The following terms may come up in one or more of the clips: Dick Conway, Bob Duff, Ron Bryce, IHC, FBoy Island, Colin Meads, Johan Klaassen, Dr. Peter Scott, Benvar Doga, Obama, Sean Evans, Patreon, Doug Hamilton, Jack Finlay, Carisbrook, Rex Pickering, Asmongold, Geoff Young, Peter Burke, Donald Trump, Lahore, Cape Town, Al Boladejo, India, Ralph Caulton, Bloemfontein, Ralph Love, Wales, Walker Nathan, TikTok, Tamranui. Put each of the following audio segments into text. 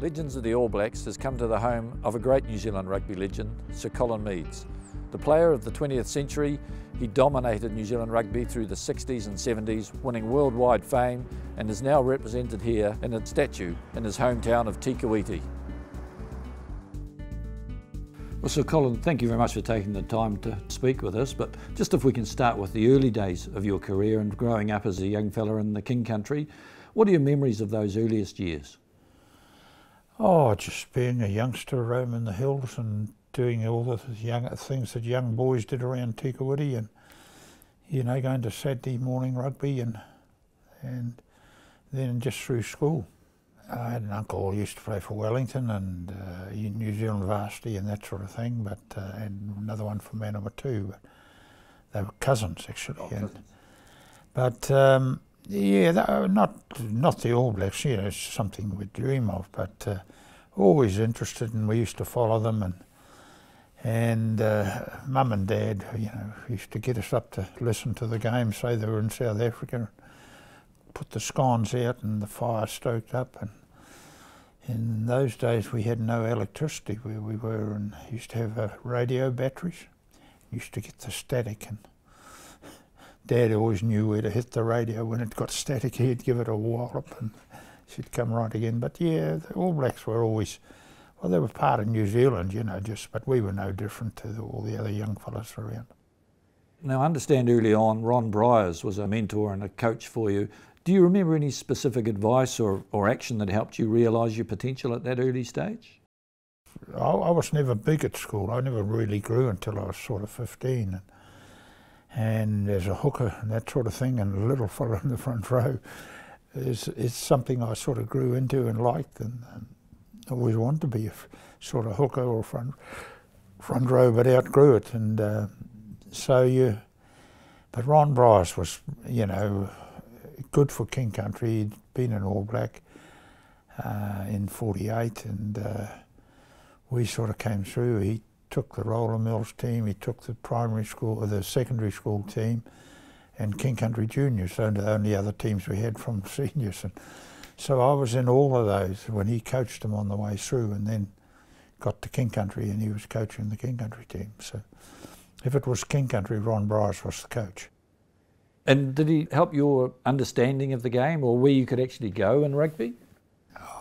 Legends of the All Blacks has come to the home of a great New Zealand rugby legend, Sir Colin Meads. The player of the 20th century, he dominated New Zealand rugby through the 60s and 70s, winning worldwide fame, and is now represented here in its statue in his hometown of Tikawiti. Well, Sir Colin, thank you very much for taking the time to speak with us, but just if we can start with the early days of your career and growing up as a young fella in the King Country, what are your memories of those earliest years? Oh, just being a youngster roaming the hills and doing all the things that young boys did around Tikawiti, and, you know, going to Saturday morning rugby and then just through school. I had an uncle who used to play for Wellington and New Zealand Varsity and that sort of thing, but and another one for Manawa too. But they were cousins actually. Yeah, not the All Blacks. You know, it's something we dream of, but always interested, and we used to follow them. And Mum and Dad, you know, used to get us up to listen to the game. Say they were in South Africa, put the scones out and the fire stoked up. And in those days we had no electricity where we were, and used to have radio batteries. Used to get the static, and Dad always knew where to hit the radio when it got static. He'd give it a wallop and she'd come right again. But yeah, the All Blacks were always, well, they were part of New Zealand, you know, just, but we were no different to all the other young fellas around. Now, I understand early on Ron Bryce was a mentor and a coach for you. Do you remember any specific advice or action that helped you realise your potential at that early stage? I was never big at school. I never really grew until I was sort of 15. And as a hooker and that sort of thing, and a little fella in the front row, is something I sort of grew into and liked, and always wanted to be a sort of hooker or front row, but outgrew it. And but Ron Bryce was, you know, good for King Country. He'd been an All Black in '48, and we sort of came through. He took the Roller Mills team, he took the primary school, or the secondary school team, and King Country Juniors, those were the only other teams we had from seniors. And so I was in all of those when he coached them on the way through, and then got to King Country and he was coaching the King Country team. So if it was King Country, Ron Bryce was the coach. And did he help your understanding of the game or where you could actually go in rugby?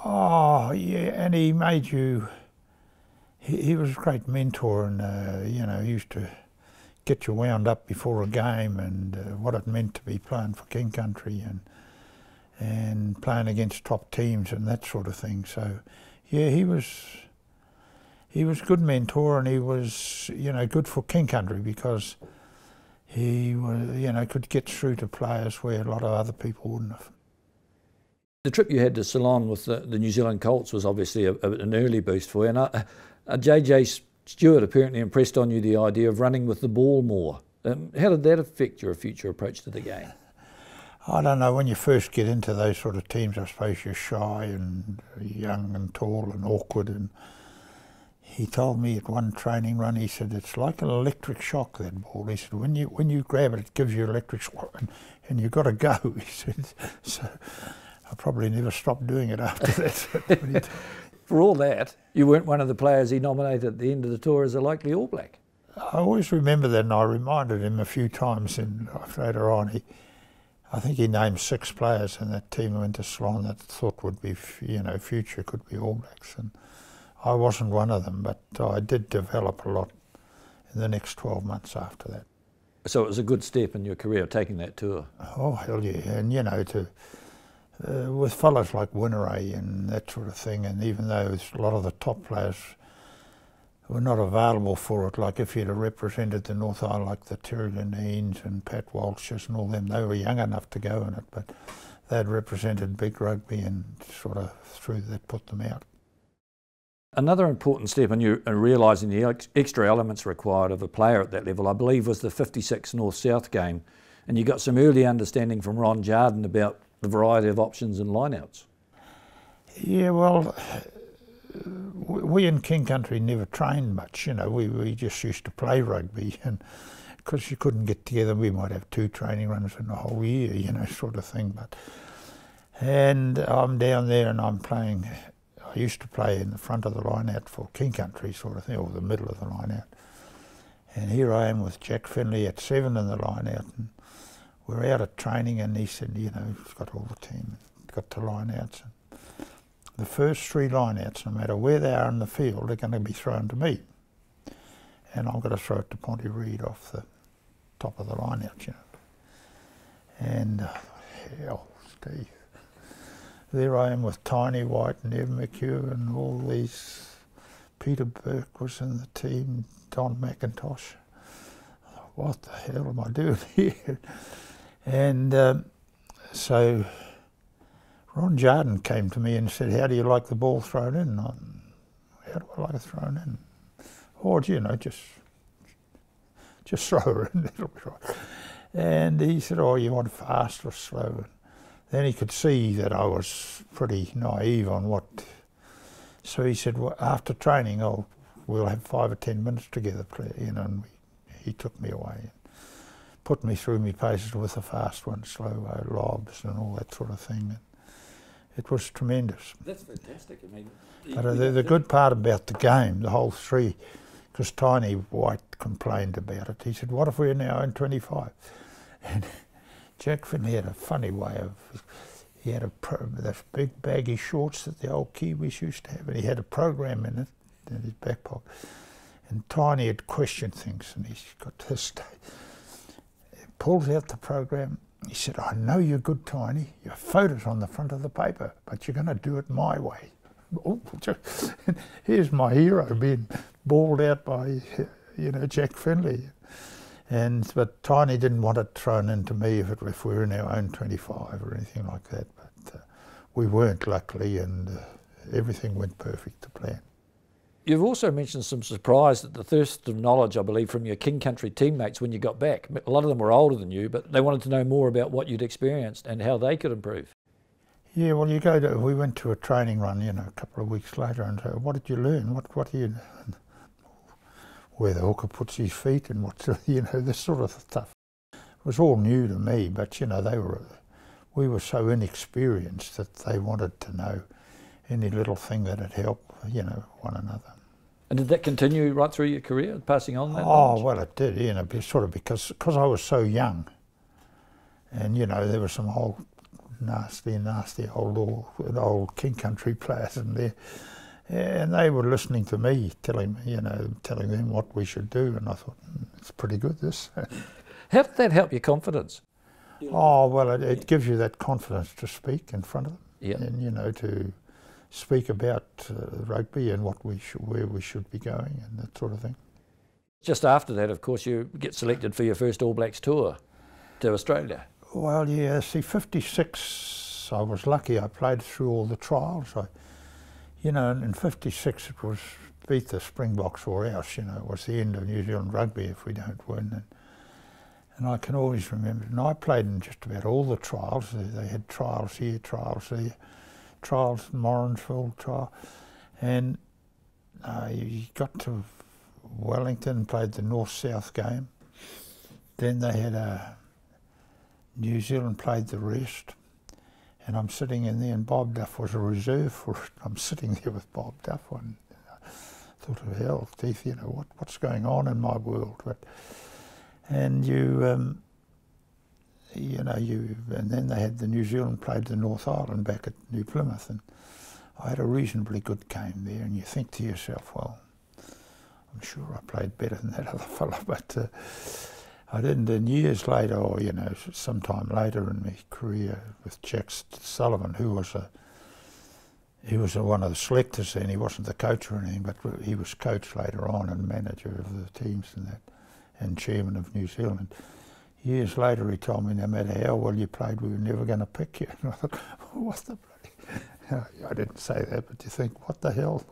Oh, yeah, and he made you... He was a great mentor, and, you know, he used to get you wound up before a game, and what it meant to be playing for King Country and playing against top teams and that sort of thing. So, yeah, he was a good mentor, and he was, you know, good for King Country because he was, you know, could get through to players where a lot of other people wouldn't have. The trip you had to Ceylon with the New Zealand Colts was obviously an early boost for you, and JJ Stewart apparently impressed on you the idea of running with the ball more. How did that affect your future approach to the game? I don't know, when you first get into those sort of teams, I suppose you're shy and young and tall and awkward. And he told me at one training run, he said, it's like an electric shock, that ball. He said, when you grab it, it gives you electric shock and you've got to go, he said. So I probably never stopped doing it after that. For all that, you weren't one of the players he nominated at the end of the tour as a likely All Black. I always remember that, and I reminded him a few times in life later on. I think he named 6 players in that team who went to Ceylon that thought would be, you know, future could be All Blacks, and I wasn't one of them, but I did develop a lot in the next 12 months after that. So it was a good step in your career, taking that tour? Oh, hell yeah, and you know, with fellas like Whineray and that sort of thing, and even though a lot of the top players were not available for it, like if you'd have represented the North Island, like the Terry Lineens and Pat Walshes and all them, they were young enough to go in it, but they'd represented big rugby and sort of through that put them out. Another important step in realising the extra elements required of a player at that level, I believe, was the 56 North-South game, and you got some early understanding from Ron Jarden about the variety of options and lineouts. Yeah, well, we in King Country never trained much, you know, we just used to play rugby, and because you couldn't get together, we might have 2 training runs in the whole year, you know, sort of thing. But, and I'm down there and I'm playing, I used to play in the front of the line out for King Country sort of thing, or the middle of the line out. And here I am with Jack Finlay at 7 in the line out, and we're out at training, and he said, you know, he's got all the team, got the line outs. The first 3 line outs, no matter where they are in the field, they're going to be thrown to me. And I've got to throw it to Ponty Reid off the top of the line out, you know. And hell, Steve. There I am with Tiny White and Ev McHugh and all these. Peter Burke was in the team, Don McIntosh. What the hell am I doing here? And so Ron Jarden came to me and said, how do you like the ball thrown in? And how do I like it thrown in? Or, you know, just throw her in, it'll be right. And he said, oh, you want fast or slow? Then he could see that I was pretty naive on what. So he said, well, after training, we'll have 5 or 10 minutes together, you know, and he took me away and put me through my paces with the fast one, slow lobs and all that sort of thing. And it was tremendous. That's fantastic. I mean, but the good part about the game, the whole 3, because Tiny White complained about it. He said, what if we're now in 25? And Jack Finlay had a funny way of, he had those big baggy shorts that the old Kiwis used to have, and he had a program in it, in his back pocket. And Tiny had questioned things, and he's got to this day. He pulls out the program, he said, I know you're good, Tiny, you photo it on the front of the paper, but you're going to do it my way. Oh, here's my hero being bawled out by, you know, Jack Finlay. And, but Tiny didn't want it thrown into me if we were in our own 25 or anything like that. But we weren't, luckily, and everything went perfect to plan. You've also mentioned some surprise at the thirst of knowledge, I believe, from your King Country teammates when you got back. A lot of them were older than you, but they wanted to know more about what you'd experienced and how they could improve. Yeah, well, you go to, we went to a training run, you know, a couple of weeks later, and so, what did you learn? What do you learn? Where the hooker puts his feet and what, you know, this sort of stuff. It was all new to me, but, you know, we were so inexperienced that they wanted to know any little thing that would help, you know, one another. And did that continue right through your career, passing on that knowledge? Oh, well, it did, you know, sort of because I was so young. And, you know, there were some old nasty old King Country players in there. And they were listening to me, telling them what we should do, and I thought, it's pretty good, this. How did that help your confidence? Oh, well, it gives you that confidence to speak in front of them, yep. And, you know, to speak about rugby and where we should be going and that sort of thing. Just after that, of course, you get selected for your first All Blacks tour to Australia. Well, yeah, see, 56, I was lucky. I played through all the trials. You know, in 56 it was beat the Springboks or else, you know, it was the end of New Zealand rugby if we don't win. And I can always remember, and I played in just about all the trials. They had trials here, trials there, trials in Morrinsville, trial. And you got to Wellington, played the North-South game. Then they had New Zealand played the rest. And I'm sitting in there, and Bob Duff was a reserve for it. I'm sitting there with Bob Duff, and I thought, oh, hell, Keith, you know, what's going on in my world? But, and and then they had the New Zealand played the North Island back at New Plymouth, and I had a reasonably good game there. And you think to yourself, well, I'm sure I played better than that other fella, but I didn't, and years later, or, you know, sometime later in my career with Jack Sullivan, who was one of the selectors then. He wasn't the coach or anything, but he was coach later on and manager of the teams and that, and chairman of New Zealand. Years later he told me, no matter how well you played, we were never going to pick you. And I thought, what the bloody... I didn't say that, but you think, what the hell?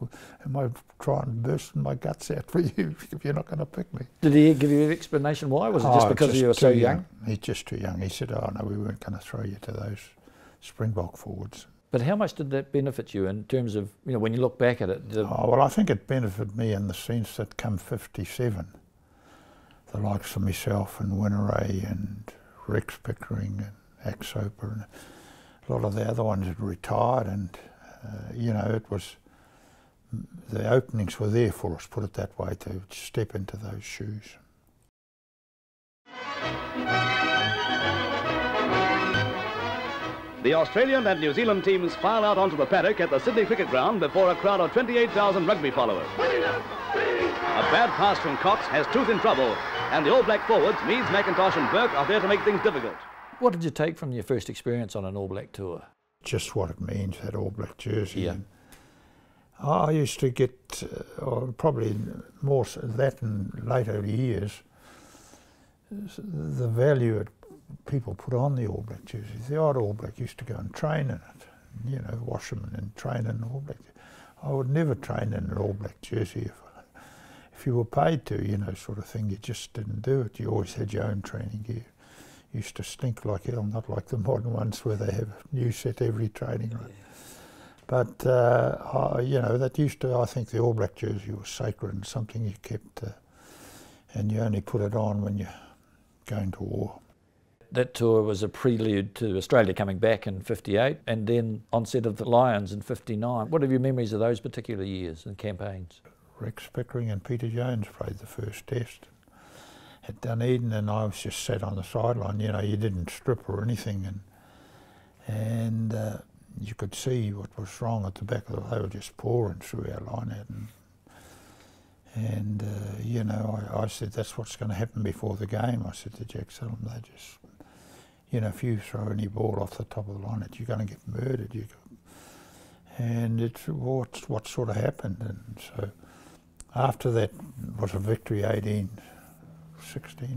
Am I trying bursting my guts out for you if you're not going to pick me? Did he give you an explanation why? Was it just because you were so young? He's just too young. He said, oh, no, we weren't going to throw you to those Springbok forwards. But how much did that benefit you in terms of, you know, when you look back at it? Oh, well, I think it benefited me in the sense that come 57, the likes of myself and Whineray and Rex Pickering and Axoper and a lot of the other ones had retired, and you know, it was the openings were there for us, put it that way, to step into those shoes. The Australian and New Zealand teams file out onto the paddock at the Sydney Cricket Ground before a crowd of 28,000 rugby followers. A bad pass from Cox has Tooth in trouble, and the All Black forwards, Meads, McIntosh and Burke, are there to make things difficult. What did you take from your first experience on an All Black tour? Just what it means, that All Black jersey. Yeah. I used to get, probably more that in later years, the value it people put on the All Black jerseys. The odd All Black used to go and train in it, you know, wash them and train in an All Black. I would never train in an All Black jersey if you were paid to, you know, sort of thing. You just didn't do it. You always had your own training gear. You used to stink like hell, not like the modern ones where they have a new set every training room. But, you know, that used to, I think the All Black jersey was sacred and something you kept, and you only put it on when you're going to war. That tour was a prelude to Australia coming back in '58 and then onset of the Lions in '59. What are your memories of those particular years and campaigns? Rex Pickering and Peter Jones played the first test at Dunedin, and I was just sat on the sideline. You know, you didn't strip or anything, and you could see what was wrong at the back of the. They were just pouring through our line out, and you know, I said, that's what's going to happen before the game. I said to Jack Sullivan, they just. You know, if you throw any ball off the top of the line, you're going to get murdered. And it's what sort of happened. And so after that was a victory, 18-16,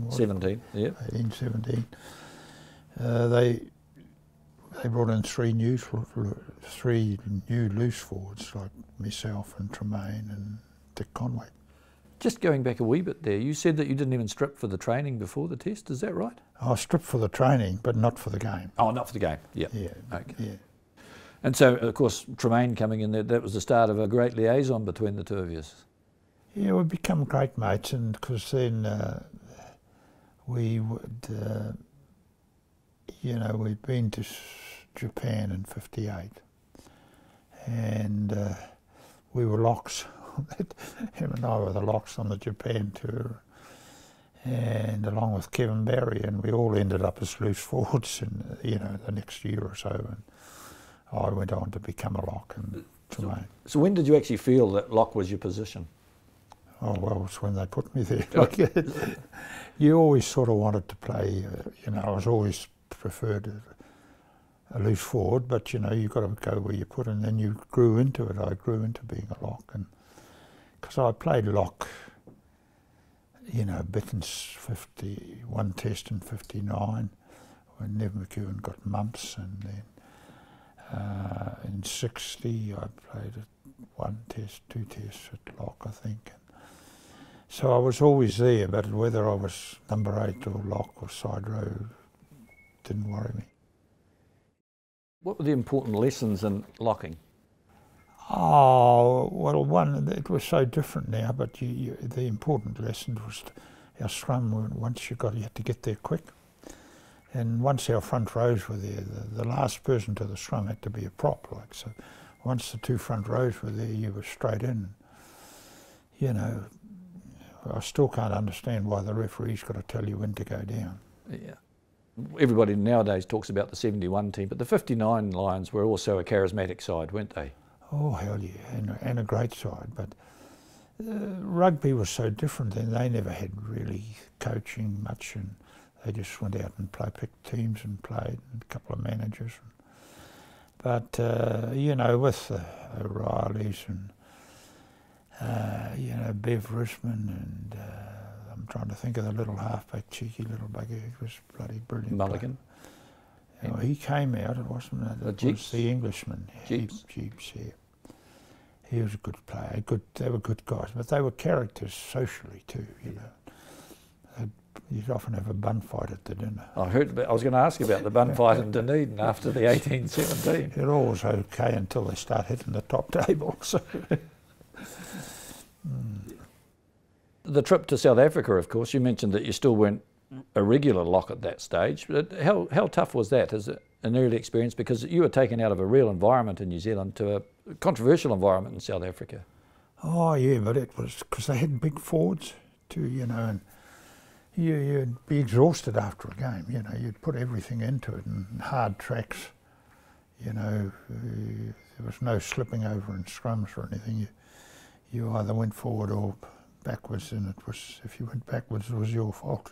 was 17, yeah. 18-17. They brought in three new loose forwards, like myself and Tremain and Dick Conway. Just going back a wee bit there, you said that you didn't even strip for the training before the test, is that right? I stripped for the training, but not for the game. Oh, not for the game, yep. Yeah. Okay. Yeah. And so, of course, Tremain coming in there, that was the start of a great liaison between the two of you. Yeah, we become great mates, and because then we would, you know, we'd been to Japan in '58, and we were locks. Him and I were the locks on the Japan tour, and along with Kevin Barry, and we all ended up as loose forwards in, you know, the next year or so, and I went on to become a lock. And Tremain. So when did you actually feel that lock was your position? Oh, well, it's when they put me there. Like, you always sort of wanted to play, you know, I was always preferred a loose forward, but, you know, you've got to go where you put, and then you grew into it. I grew into being a lock, and because I played lock, you know, Bitten's 51 test in '59, when Nev McEwen got mumps, and then in '60 I played one test, two tests at lock, I think. And so I was always there, but whether I was number 8 or lock or side row didn't worry me. What were the important lessons in locking? Oh, well, one, it was so different now, but the important lesson was our scrum, you had to get there quick. And once our front rows were there, the last person to the scrum had to be a prop, like so. Once the two front rows were there, you were straight in. You know, I still can't understand why the referee's got to tell you when to go down. Yeah. Everybody nowadays talks about the '71 team, but the '59 Lions were also a charismatic side, weren't they? Oh, hell yeah, and a great side, but rugby was so different then. They never had really coaching much, and they just went out and picked teams and played, and a couple of managers. But, you know, with the O'Reillys and, you know, Bev Risman, and I'm trying to think of the little halfback, cheeky little bugger, who was bloody brilliant. Mulligan. Oh, he came out, it wasn't that, it was the Englishman, Jeeps, yeah. He was a good player, they were good guys, but they were characters socially too, you know. You'd often have a bun fight at the dinner. I was going to ask you about the bun fight in Dunedin after the 18-17. It all was okay until they start hitting the top table. So. The trip to South Africa, of course, you mentioned that you still weren't a regular lock at that stage, but how tough was that as an early experience, because you were taken out of a real environment in New Zealand to a controversial environment in South Africa? Oh yeah, but it was because they had big forwards too, you know, and you'd be exhausted after a game, you know, you'd put everything into it, and hard tracks, you know, there was no slipping over in scrums or anything. You either went forward or backwards, and it was, if you went backwards, it was your fault,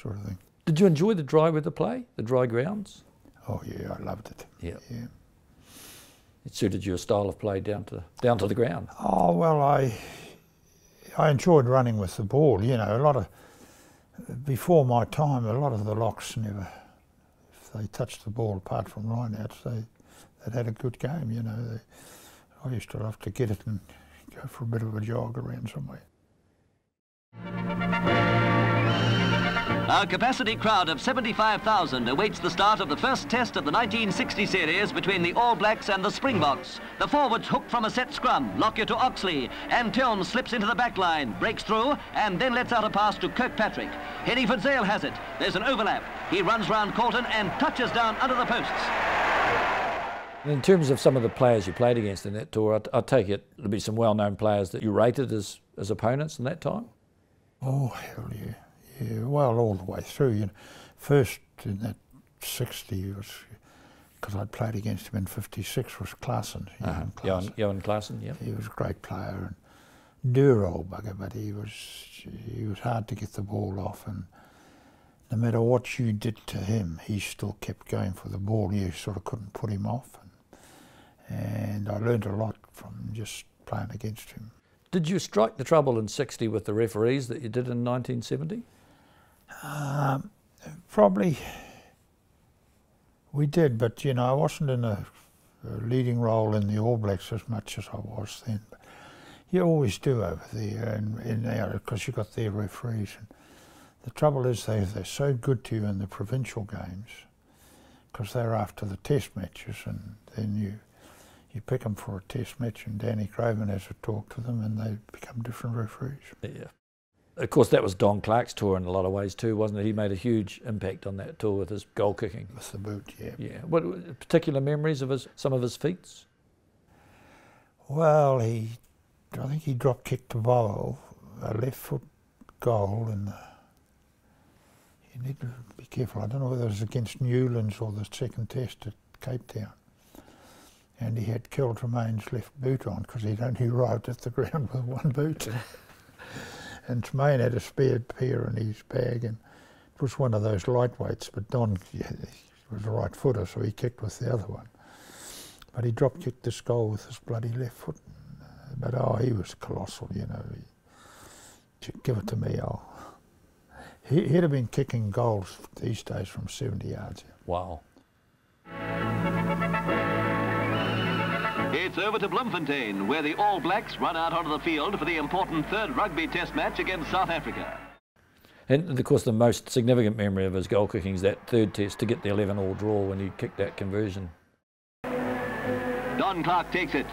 sort of thing. Did you enjoy the dry weather play, the dry grounds? Oh yeah, I loved it. Yep. Yeah. It suited your style of play down to the ground. Oh well, I enjoyed running with the ball. You know, a lot of, before my time, a lot of the locks never, if they touched the ball apart from lineouts, they had a good game. You know, I used to love to get it and go for a bit of a jog around somewhere. Our capacity crowd of 75,000 awaits the start of the first test of the 1960 series between the All Blacks and the Springboks. The forwards hook from a set scrum, Lockyer to Oxley, and Tilm slips into the back line, breaks through, and then lets out a pass to Kirkpatrick. Henny Fitzdale has it. There's an overlap. He runs round Caulton and touches down under the posts. In terms of some of the players you played against in that tour, I take it there'll be some well-known players that you rated as opponents in that time? Oh, hell yeah. Yeah, well, all the way through, you know. First in that 60 was, because I'd played against him in 56, was Klaassen. Johan Klaassen, yeah. He was a great player and dear old bugger, but he was hard to get the ball off, and no matter what you did to him, he still kept going for the ball. You sort of couldn't put him off, and I learned a lot from just playing against him. Did you strike the trouble in 60 with the referees that you did in 1970? Probably we did, but you know, I wasn't in a leading role in the All Blacks as much as I was then. But you always do over there, and because you've got their referees. And the trouble is they're so good to you in the provincial games, because they're after the test matches, and then you pick them for a test match, and Danny Craven has a talk to them, and they become different referees. Yeah. Of course, that was Don Clarke's tour in a lot of ways too, wasn't it? He made a huge impact on that tour with his goal kicking. With the boot, yeah. Yeah. What particular memories of some of his feats? Well, I think he drop kicked the ball, a left foot goal, and you need to be careful. I don't know whether it was against Newlands or the second test at Cape Town, and he had killed Tremain's left boot on, because he'd only arrived at the ground with one boot. And Tremain had a spare pair in his bag, and it was one of those lightweights, but Don was a right footer, so he kicked with the other one. But he drop kicked this goal with his bloody left foot. But oh, he was colossal, you know. Give it to me, he'd have been kicking goals these days from 70 yards. Wow. It's over to Bloemfontein, where the All Blacks run out onto the field for the important third rugby test match against South Africa. And of course the most significant memory of his goal kicking is that third test to get the 11-all draw when he kicked that conversion. Don Clarke takes it.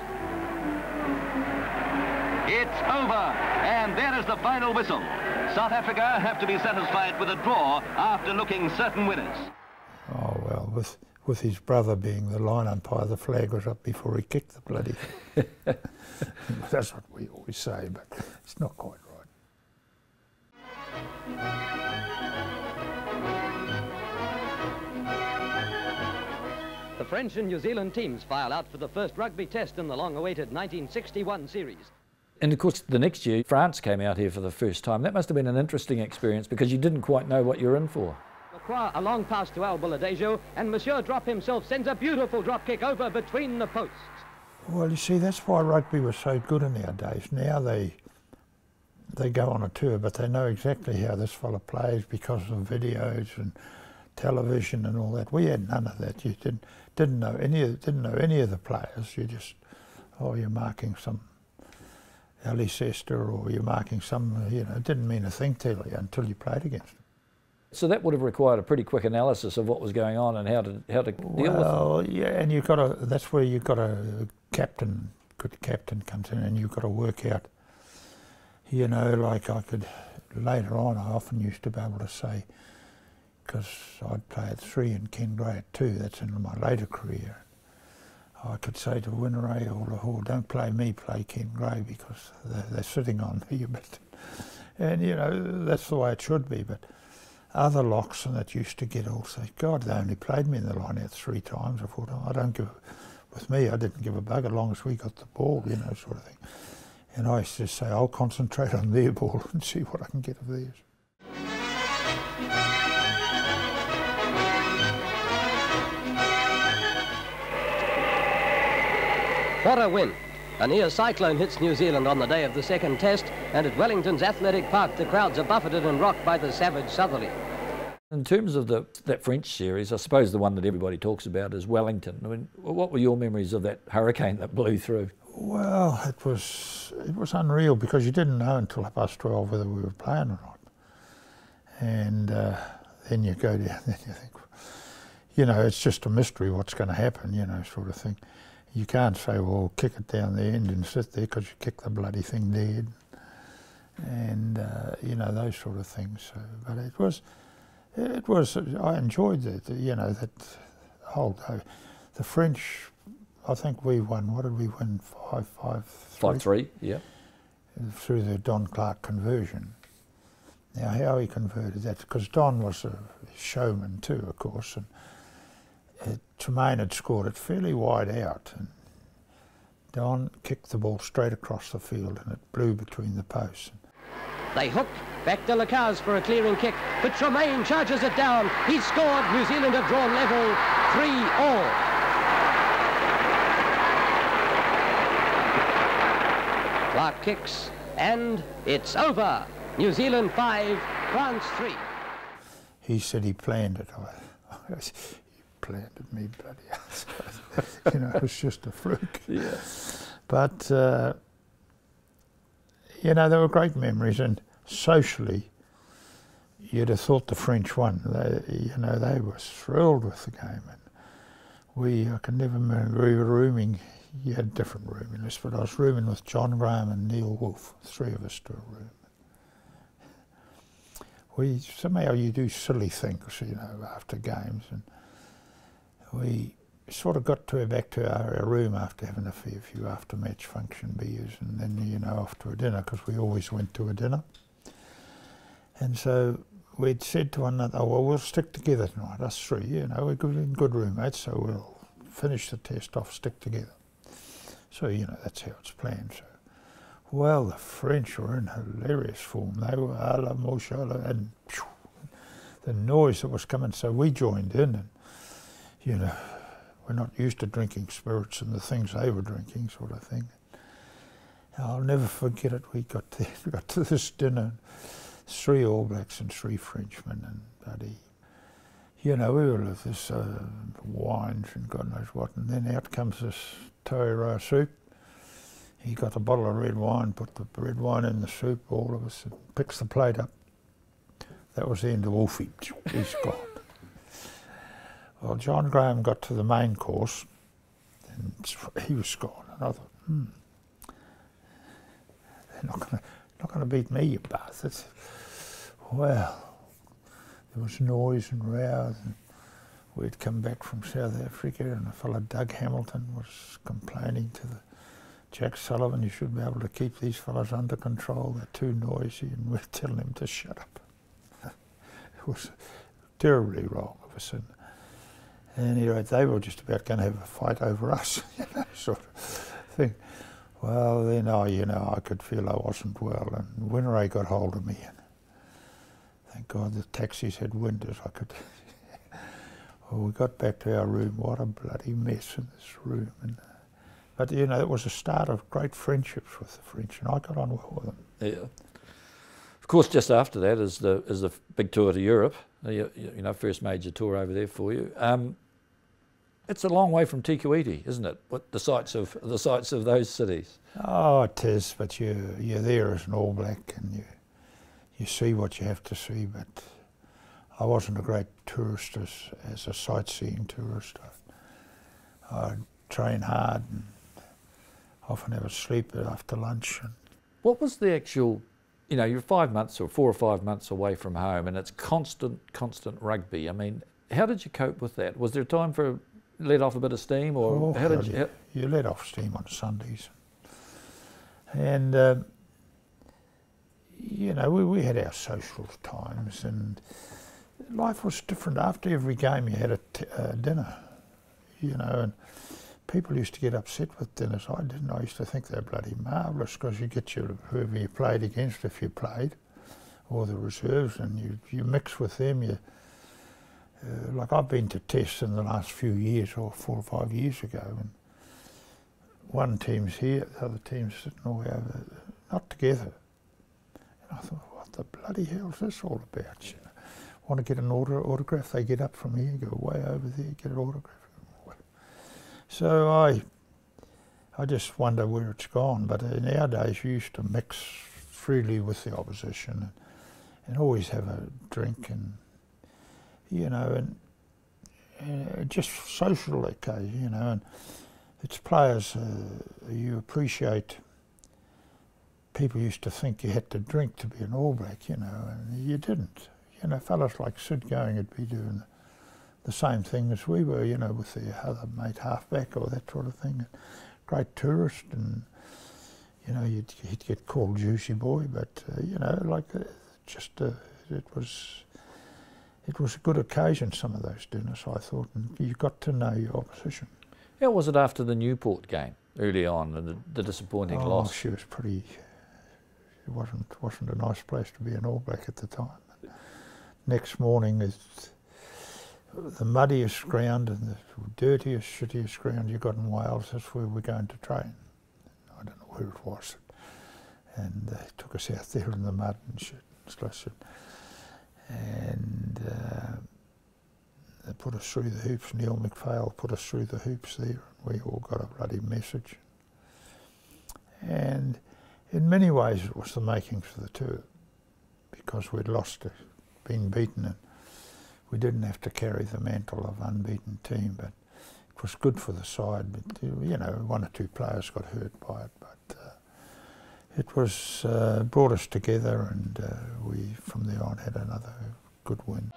It's over, and there is the final whistle. South Africa have to be satisfied with a draw after looking certain winners. Oh well, with his brother being the line umpire, the flag was up before he kicked the bloody thing. That's what we always say, but it's not quite right. The French and New Zealand teams file out for the first rugby test in the long-awaited 1961 series. And of course, the next year, France came out here for the first time. That must have been an interesting experience, because you didn't quite know what you were in for. A long pass to Al Boladejo, and Monsieur Drop himself sends a beautiful drop kick over between the posts. Well, you see, that's why rugby was so good in our days. Now they go on a tour, but they know exactly how this fella plays because of videos and television and all that. We had none of that. You didn't know any of the players. You just, oh, you're marking some Ali Sester, or you're marking some, you know, it didn't mean a thing to you until you played against them. So that would have required a pretty quick analysis of what was going on and how to deal with it. Well, yeah, and you've got to, that's where you've got a captain, good captain comes in, and you've got to work out, you know, like I could, later on I often used to be able to say, because I'd play at 3 and Ken Gray at 2, that's in my later career. I could say to Whineray or Lahore, don't play me, play Ken Gray, because they're sitting on me a bit. And, you know, that's the way it should be. But other locks and that used to get all say, God, they only played me in the line-out 3 times. I thought, oh, I don't give, with me, I didn't give a bug as long as we got the ball, you know, sort of thing. And I used to say, I'll concentrate on their ball and see what I can get of theirs. What a win. A near cyclone hits New Zealand on the day of the second test, and at Wellington's Athletic Park the crowds are buffeted and rocked by the savage southerly. In terms of that French series, I suppose the one that everybody talks about is Wellington. I mean, what were your memories of that hurricane that blew through? Well, it was unreal, because you didn't know until 12:30 whether we were playing or not. And then you go down and you think, you know, it's just a mystery what's going to happen, you know, sort of thing. You can't say, well, kick it down the end and sit there, because you kick the bloody thing dead. And, you know, those sort of things. So, but it was, I enjoyed it, you know, that whole day. The French, I think we won, what did we win? 5-3? 5-3, yeah. Through the Don Clarke conversion. Now, how he converted that, because Don was a showman too, of course. And, Tremain had scored it fairly wide out, and Don kicked the ball straight across the field and it blew between the posts. They hooked, back to Lahore for a clearing kick, but Tremain charges it down. He's scored. New Zealand have drawn level, 3-3. Clarke kicks and it's over. New Zealand 5, France 3. He said he planned it. I planted me bloody ass. You know, it was just a fluke. Yeah. But, you know, there were great memories, and socially you'd have thought the French won. They, you know, they were thrilled with the game. And I can never remember, we were rooming, you had different rooming lists, but I was rooming with John Graham and Neil Wolfe, 3 of us to a room. We, somehow you do silly things, you know, after games, and we sort of got back to our room after having a fair few after-match function beers, and then, you know, off to a dinner, because we always went to a dinner. And so we'd said to one another, oh, well, we'll stick together tonight, us 3, you know, we're good roommates, so we'll finish the test off, stick together. So, you know, that's how it's planned. So, well, the French were in hilarious form. They were à la mouchala, and phew, the noise that was coming, so we joined in, and, you know, we're not used to drinking spirits and the things they were drinking, sort of thing. I'll never forget it. We got to this dinner, 3 All Blacks and 3 Frenchmen, and bloody, you know, we were with this wines and God knows what, and then out comes this Toira soup. He got a bottle of red wine, put the red wine in the soup, all of us, and picks the plate up. That was the end of Wolfie. He's gone. Well, John Graham got to the main course and he was gone. And I thought, they're not going to beat me, you bastards. Well, there was noise and rows. And we'd come back from South Africa, and a fellow, Doug Hamilton, was complaining to Jack Sullivan, you should be able to keep these fellows under control. They're too noisy, and we're telling them to shut up. It was terribly wrong of us. And anyway, they were just about going to have a fight over us, you know, sort of thing. Well, then, you know, I could feel I wasn't well, and Whineray got hold of me. And thank God the taxis had windows. I could. Well, we got back to our room. What a bloody mess in this room. And, but, you know, it was a start of great friendships with the French, and I got on well with them. Yeah. Of course, just after that is the big tour to Europe. You know, first major tour over there for you. It's a long way from Tikawiti, isn't it? What the sights of those cities. Oh, it is. But you're there as an All Black, and you see what you have to see. But I wasn't a great tourist as a sightseeing tourist. I train hard and often have a sleep after lunch. And what was the actual? You know, you're 5 months or 4 or 5 months away from home, and it's constant rugby. I mean, how did you cope with that? Was there time for let off a bit of steam, or how did you? You let off steam on Sundays, and you know, we had our social times, and life was different. After every game, you had a dinner, you know, and people used to get upset with dinners. I didn't. I used to think they were bloody marvellous, because you get your, whoever you played against, if you played, or the reserves, and you mix with them. You like, I've been to tests in the last few years, or 4 or 5 years ago, and one team's here, the other team's sitting all over, not together. And I thought, what the bloody hell's this all about? You know, want to get an autograph? They get up from here, go way over there, get an autograph. So I just wonder where it's gone. But in our days, you used to mix freely with the opposition, and always have a drink, and you know, and just social occasion, you know. And it's players, you appreciate. People used to think you had to drink to be an All Black, you know, and you didn't. You know, fellas like Sid Going would be doing the same thing as we were, you know, with the other mate halfback or that sort of thing. Great tourist, and you know, he'd get called Juicy Boy, but you know, like just it was a good occasion. Some of those dinners, I thought, and you got to know your opposition. How was it after the Newport game early on, and the disappointing loss? Oh, she was pretty. It wasn't a nice place to be an All Black at the time. And next morning is the muddiest ground and the dirtiest, shittiest ground you got in Wales. That's where we're going to train. I don't know where it was, and they took us out there in the mud and shit, and they put us through the hoops. Neil McPhail put us through the hoops there, and we all got a bloody message. And in many ways, it was the makings for the tour, because we'd lost it, been beaten, and we didn't have to carry the mantle of unbeaten team, but it was good for the side. But you know, 1 or 2 players got hurt by it, but it was brought us together, and we from there on had another good win.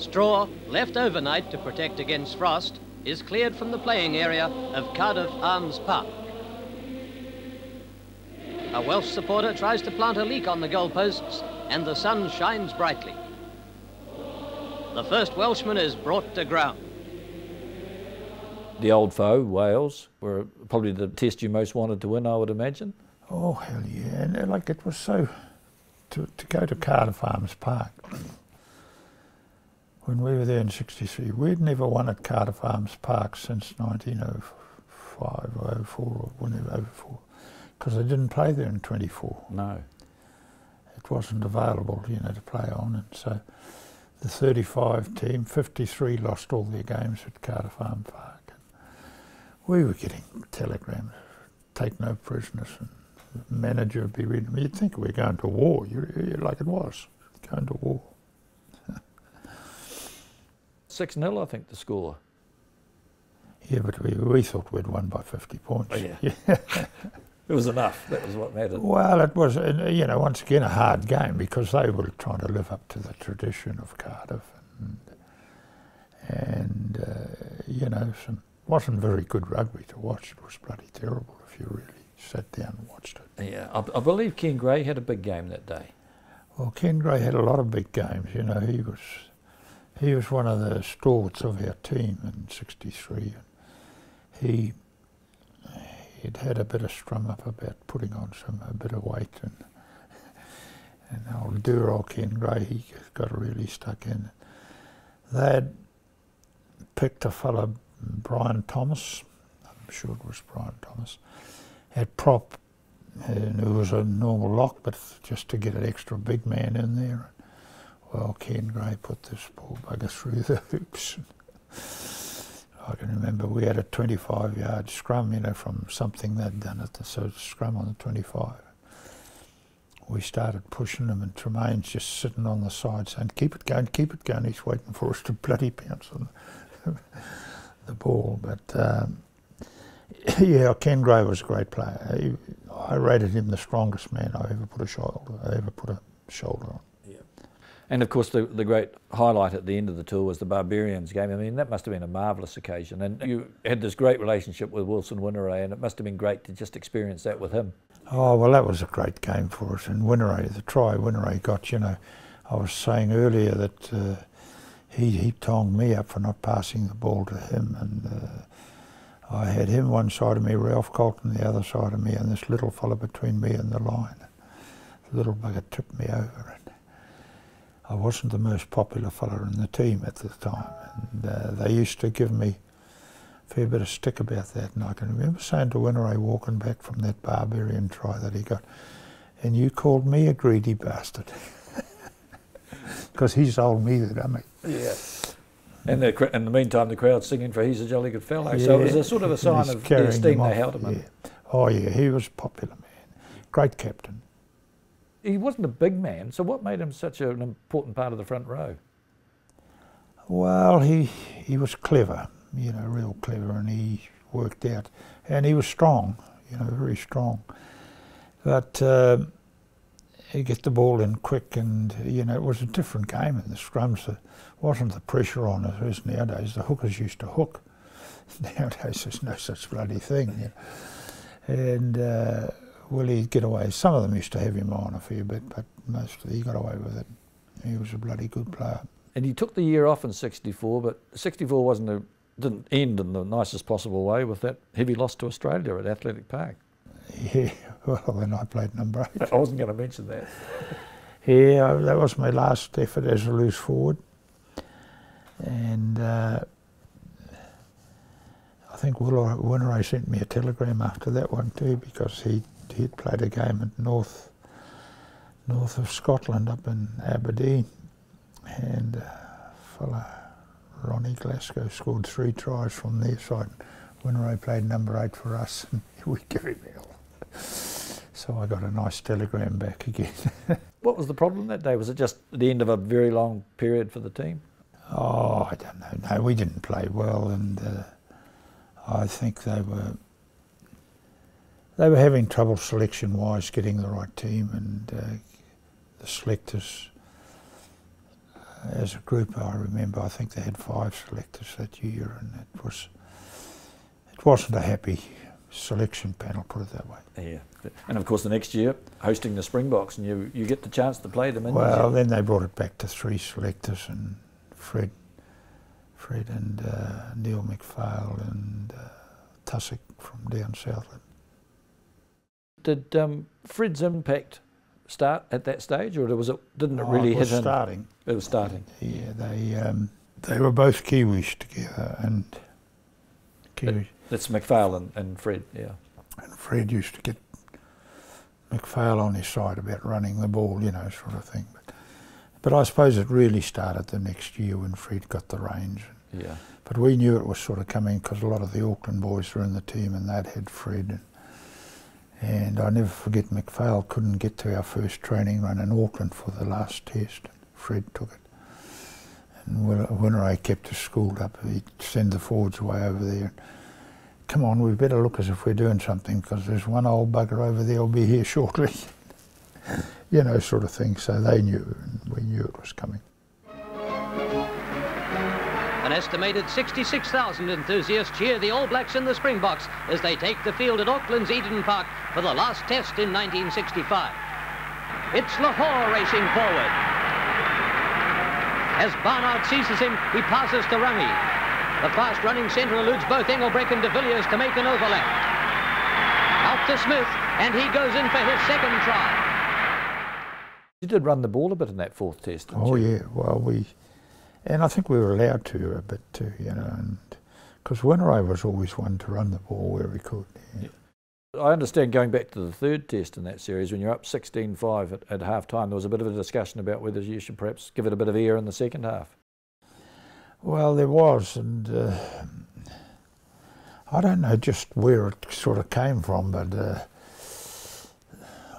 Straw left overnight to protect against frost is cleared from the playing area of Cardiff Arms Park. A Welsh supporter tries to plant a leek on the goalposts, and the sun shines brightly. The first Welshman is brought to ground. The old foe, Wales, were probably the test you most wanted to win, I would imagine. Oh, hell yeah. And like, it was so... To go to Cardiff Arms Park, when we were there in '63, we'd never won at Cardiff Arms Park since 1905 or 04 or whenever, 04. Because they didn't play there in '24. No. It wasn't available, you know, to play on. And so the 35 team, 53 lost all their games at Cardiff Arms Park. And we were getting telegrams, take no prisoners, and the manager would be reading them. You'd think we were going to war, like it was, going to war. 6-0, I think, the score. Yeah, but we thought we'd won by 50 points. Oh, yeah. It was enough. That was what mattered. Well, it was, you know, once again a hard game, because they were trying to live up to the tradition of Cardiff, and you know, wasn't very good rugby to watch. It was bloody terrible if you really sat down and watched it. Yeah, I believe Ken Gray had a big game that day. Well, Ken Gray had a lot of big games. You know, he was one of the stalwarts of our team in '63, and he'd had a bit of strum up about putting on a bit of weight, and old Durrell Ken Gray, he got really stuck in. They'd picked a fella, Brian Thomas, I'm sure it was Brian Thomas, at prop, and it was a normal lock, but just to get an extra big man in there. Well, Ken Gray put this poor bugger through the hoops. I can remember we had a 25-yard scrum, you know, from something they'd done at the scrum on the 25. We started pushing them, and Tremain's just sitting on the side saying, keep it going, keep it going. He's waiting for us to bloody pounce on the ball. But, yeah, Ken Gray was a great player. I rated him the strongest man I ever put a shoulder on. And of course, the great highlight at the end of the tour was the Barbarians game. I mean, that must have been a marvellous occasion. And you had this great relationship with Wilson Whineray, and it must have been great to just experience that with him. Oh, well, that was a great game for us. And Whineray, the try Whineray got, you know, I was saying earlier that he tongued me up for not passing the ball to him. And I had him one side of me, Ralph Caulton the other side of me, and this little fella between me and the line. The little bugger tipped me over. I wasn't the most popular fella in the team at the time, and they used to give me a fair bit of stick about that. And I can remember saying to Whineray walking back from that Barbarian try that he got, and you called me a greedy bastard, because he sold me the dummy. Yeah. And in the meantime, the crowd singing for "He's a Jolly Good Fellow." Yeah. So it was a sort of a sign of the esteem they held him in. Yeah. Oh yeah, he was a popular man, great captain. He wasn't a big man, so what made him such an important part of the front row? Well, he was clever, you know, real clever, and he worked out. And he was strong, you know, very strong. But he got the ball in quick, and, you know, it was a different game in the scrums. There wasn't the pressure on it as nowadays. The hookers used to hook. Nowadays there's no such bloody thing. You know. And... well, he'd get away. Some of them used to have him on a fair bit, but mostly he got away with it. He was a bloody good player. And he took the year off in '64, but '64 didn't end in the nicest possible way with that heavy loss to Australia at Athletic Park. Yeah, well, then I played number 8. I wasn't going to mention that. Yeah, that was my last effort as a loose forward. And I think Whineray sent me a telegram after that one too, because he'd played a game at north of Scotland up in Aberdeen, and fella Ronnie Glasgow scored 3 tries from their side. Whineray played number 8 for us, and we gave him hell. So I got a nice telegram back again. What was the problem that day? Was it just the end of a very long period for the team? Oh, I don't know. No, we didn't play well, and I think they were having trouble selection-wise, getting the right team, and the selectors, as a group, I remember, I think they had 5 selectors that year, and it wasn't a happy selection panel, put it that way. Yeah, and of course the next year, hosting the Springboks, and you get the chance to play them. Well, then they brought it back to 3 selectors, and Fred and Neil McPhail and Tussick from down south. Did Fred's impact start at that stage, or didn't it really hit him? It was starting. Yeah, they were both Kiwis together, and Kiwis. That's McPhail and Fred, yeah. And Fred used to get McPhail on his side about running the ball, you know, sort of thing. But I suppose it really started the next year when Fred got the range. Yeah. But we knew it was sort of coming because a lot of the Auckland boys were in the team, and they'd had Fred. And I never forget, McPhail couldn't get to our first training run in Auckland for the last test. Fred took it. And Whineray kept us schooled up. He'd send the forwards away over there. Come on, we better look as if we're doing something, because there's one old bugger over there who'll be here shortly. You know, sort of thing. So they knew, and we knew it was coming. An estimated 66,000 enthusiasts cheer the All Blacks and the Springboks as they take the field at Auckland's Eden Park for the last test in 1965. It's Lahore racing forward. As Barnard seizes him, he passes to Runge. The fast-running centre eludes both Engelbrek and De Villiers to make an overlap. Out to Smith, and he goes in for his second try. You did run the ball a bit in that fourth test, didn't you? Oh yeah, well And I think we were allowed to a bit too, you know, because Whineray was always one to run the ball where he could. Yeah. I understand, going back to the third test in that series, when you're up 16-5 at half-time, there was a bit of a discussion about whether you should perhaps give it a bit of air in the second half. Well, there was, and I don't know just where it sort of came from, but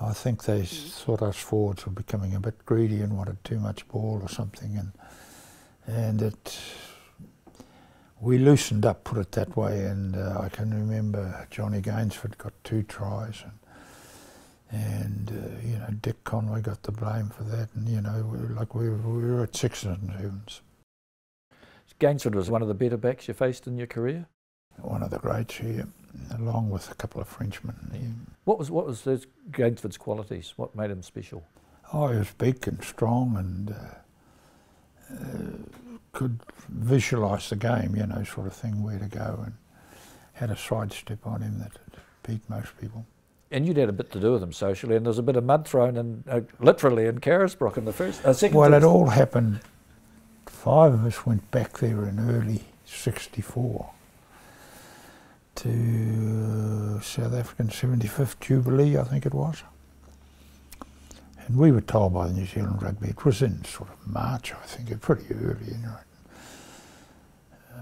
I think they thought us forwards were becoming a bit greedy and wanted too much ball or something, and we loosened up, put it that way, and I can remember Johnny Gainsford got 2 tries, And, you know, Dick Conway got the blame for that. And, you know, we were at 6 and 7s. Gainsford was one of the better backs you faced in your career? One of the greats here, along with a couple of Frenchmen. Yeah. What was Gainsford's qualities? What made him special? Oh, he was big and strong and could visualise the game, you know, sort of thing, where to go, and had a sidestep on him that beat most people. And you'd had a bit to do with him socially, and there was a bit of mud thrown in, literally in Carisbrook in the first, second. Well, it all happened. 5 of us went back there in early '64 to South African 75th Jubilee, I think it was. And we were told by the New Zealand Rugby, it was in sort of March, I think, pretty early, you know,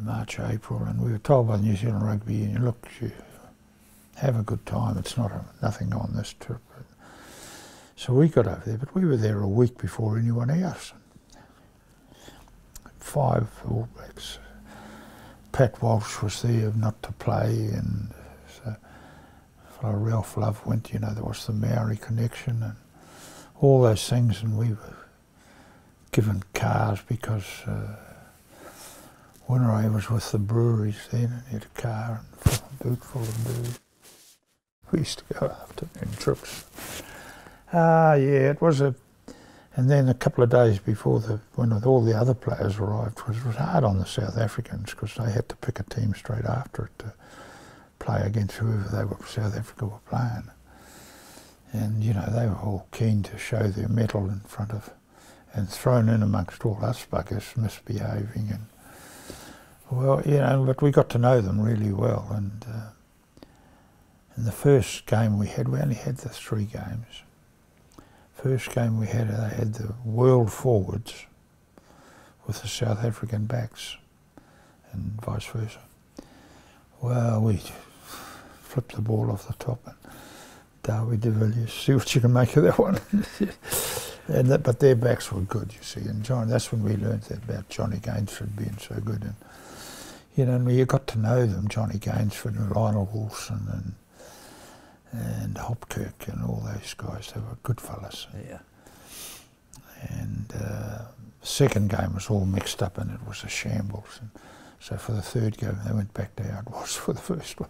March, April, and we were told by the New Zealand Rugby Union, look, you have a good time, it's not nothing on this trip. So we got over there, but we were there a week before anyone else. 5 All Blacks. Pat Walsh was there not to play, and so Ralph Love went, you know, there was the Maori connection and all those things, and we were given cars because Whineray was with the breweries then and he had a car and a boot full of booze. We used to go afternoon trips. Yeah, it was a... And then a couple of days before, when all the other players arrived, it was hard on the South Africans because they had to pick a team straight after it to play against whoever they were, South Africa were playing. And, you know, they were all keen to show their mettle in front of, and thrown in amongst all us buggers misbehaving. And, well, you know, but we got to know them really well. And in the first game we had, we only had the 3 games. First game we had, they had the world forwards with the South African backs and vice versa. Well, we flipped the ball off the top and De Villiers, see what you can make of that one. And that, but their backs were good, you see. And John, that's when we learned that about Johnny Gainsford being so good. And, you know, and you got to know them, Johnny Gainsford and Lionel Wilson and Hopkirk and all those guys, they were good fellas. Yeah. And second game was all mixed up and it was a shambles. And so for the third game, they went back to how it was for the first one.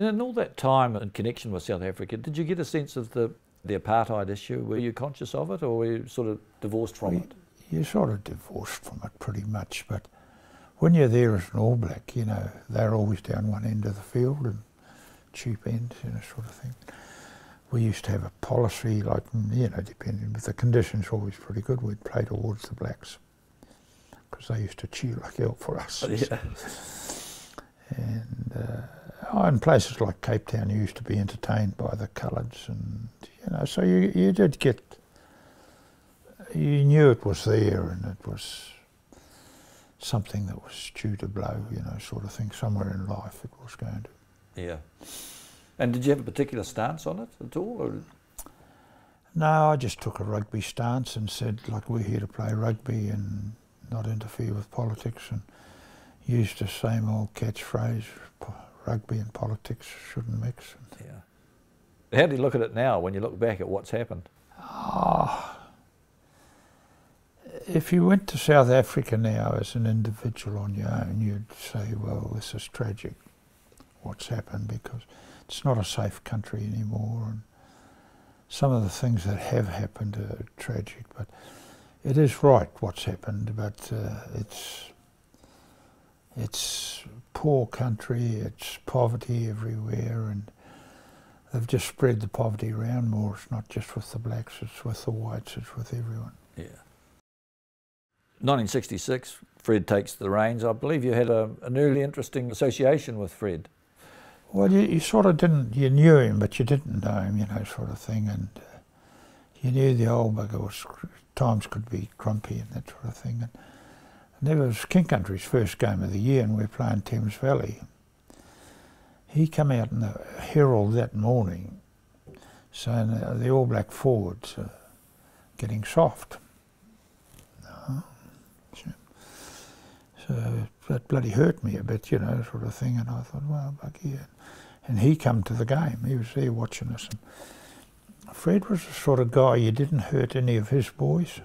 And in all that time in connection with South Africa, did you get a sense of the apartheid issue? Were you conscious of it or were you sort of divorced from it? You sort of divorced from it pretty much, but when you're there as an All Black, you know, they're always down one end of the field and cheap end, you know, sort of thing. We used to have a policy, like, you know, depending, but the conditions were always pretty good. We'd play towards the blacks because they used to cheer like hell for us. Yeah. And in places like Cape Town, you used to be entertained by the coloureds, and you know, so you did get, you knew it was there, and it was something that was due to blow, you know, sort of thing. Somewhere in life, it was going to. Yeah. And did you have a particular stance on it at all? Or? No, I just took a rugby stance and said, like, we're here to play rugby and not interfere with politics, and used the same old catchphrase, rugby and politics shouldn't mix. Yeah. How do you look at it now when you look back at what's happened? Oh, if you went to South Africa now as an individual on your own, you'd say, well, this is tragic. What's happened, because it's not a safe country anymore, and some of the things that have happened are tragic, but it is right what's happened, but it's poor country, it's poverty everywhere, and they've just spread the poverty around more. It's not just with the blacks, it's with the whites, it's with everyone. Yeah. 1966, Fred takes the reins. I believe you had an early interesting association with Fred. Well, you sort of didn't, you knew him, but you didn't know him, you know, sort of thing, and you knew the old bugger was, times could be grumpy and that sort of thing. And there was King Country's first game of the year, and we were playing Thames Valley. He came out in the Herald that morning saying the All Black forwards are getting soft. No. That bloody hurt me a bit, you know, sort of thing, and I thought, well, buggy. And he come to the game. He was there watching us. And Fred was the sort of guy, you didn't hurt any of his boys.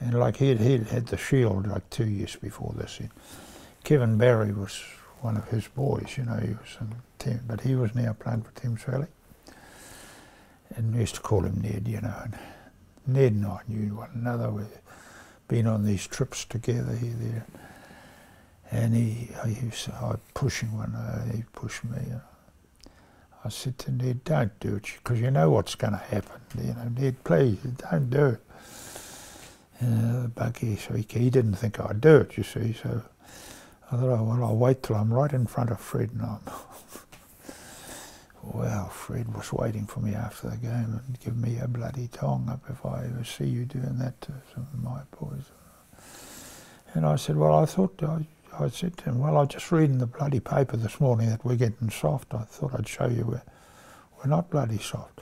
And like he'd had the shield like 2 years before this. And Kevin Barry was one of his boys, you know, he was in team, but he was now playing for Thames Valley. And we used to call him Ned, you know. And Ned and I knew one another. We'd been on these trips together here, there. And I was pushing one, he pushed me. And I said to Ned, don't do it, because you know what's going to happen. You know, Ned, please, don't do it. And the buggy, so he didn't think I'd do it, you see. So I thought, oh, well, I'll wait till I'm right in front of Fred. And I'm, well, Fred was waiting for me after the game and give me a bloody tongue up if I ever see you doing that to some of my boys. And I said, well, I said to him, well, I was just reading the bloody paper this morning that we're getting soft. I thought I'd show you we're not bloody soft.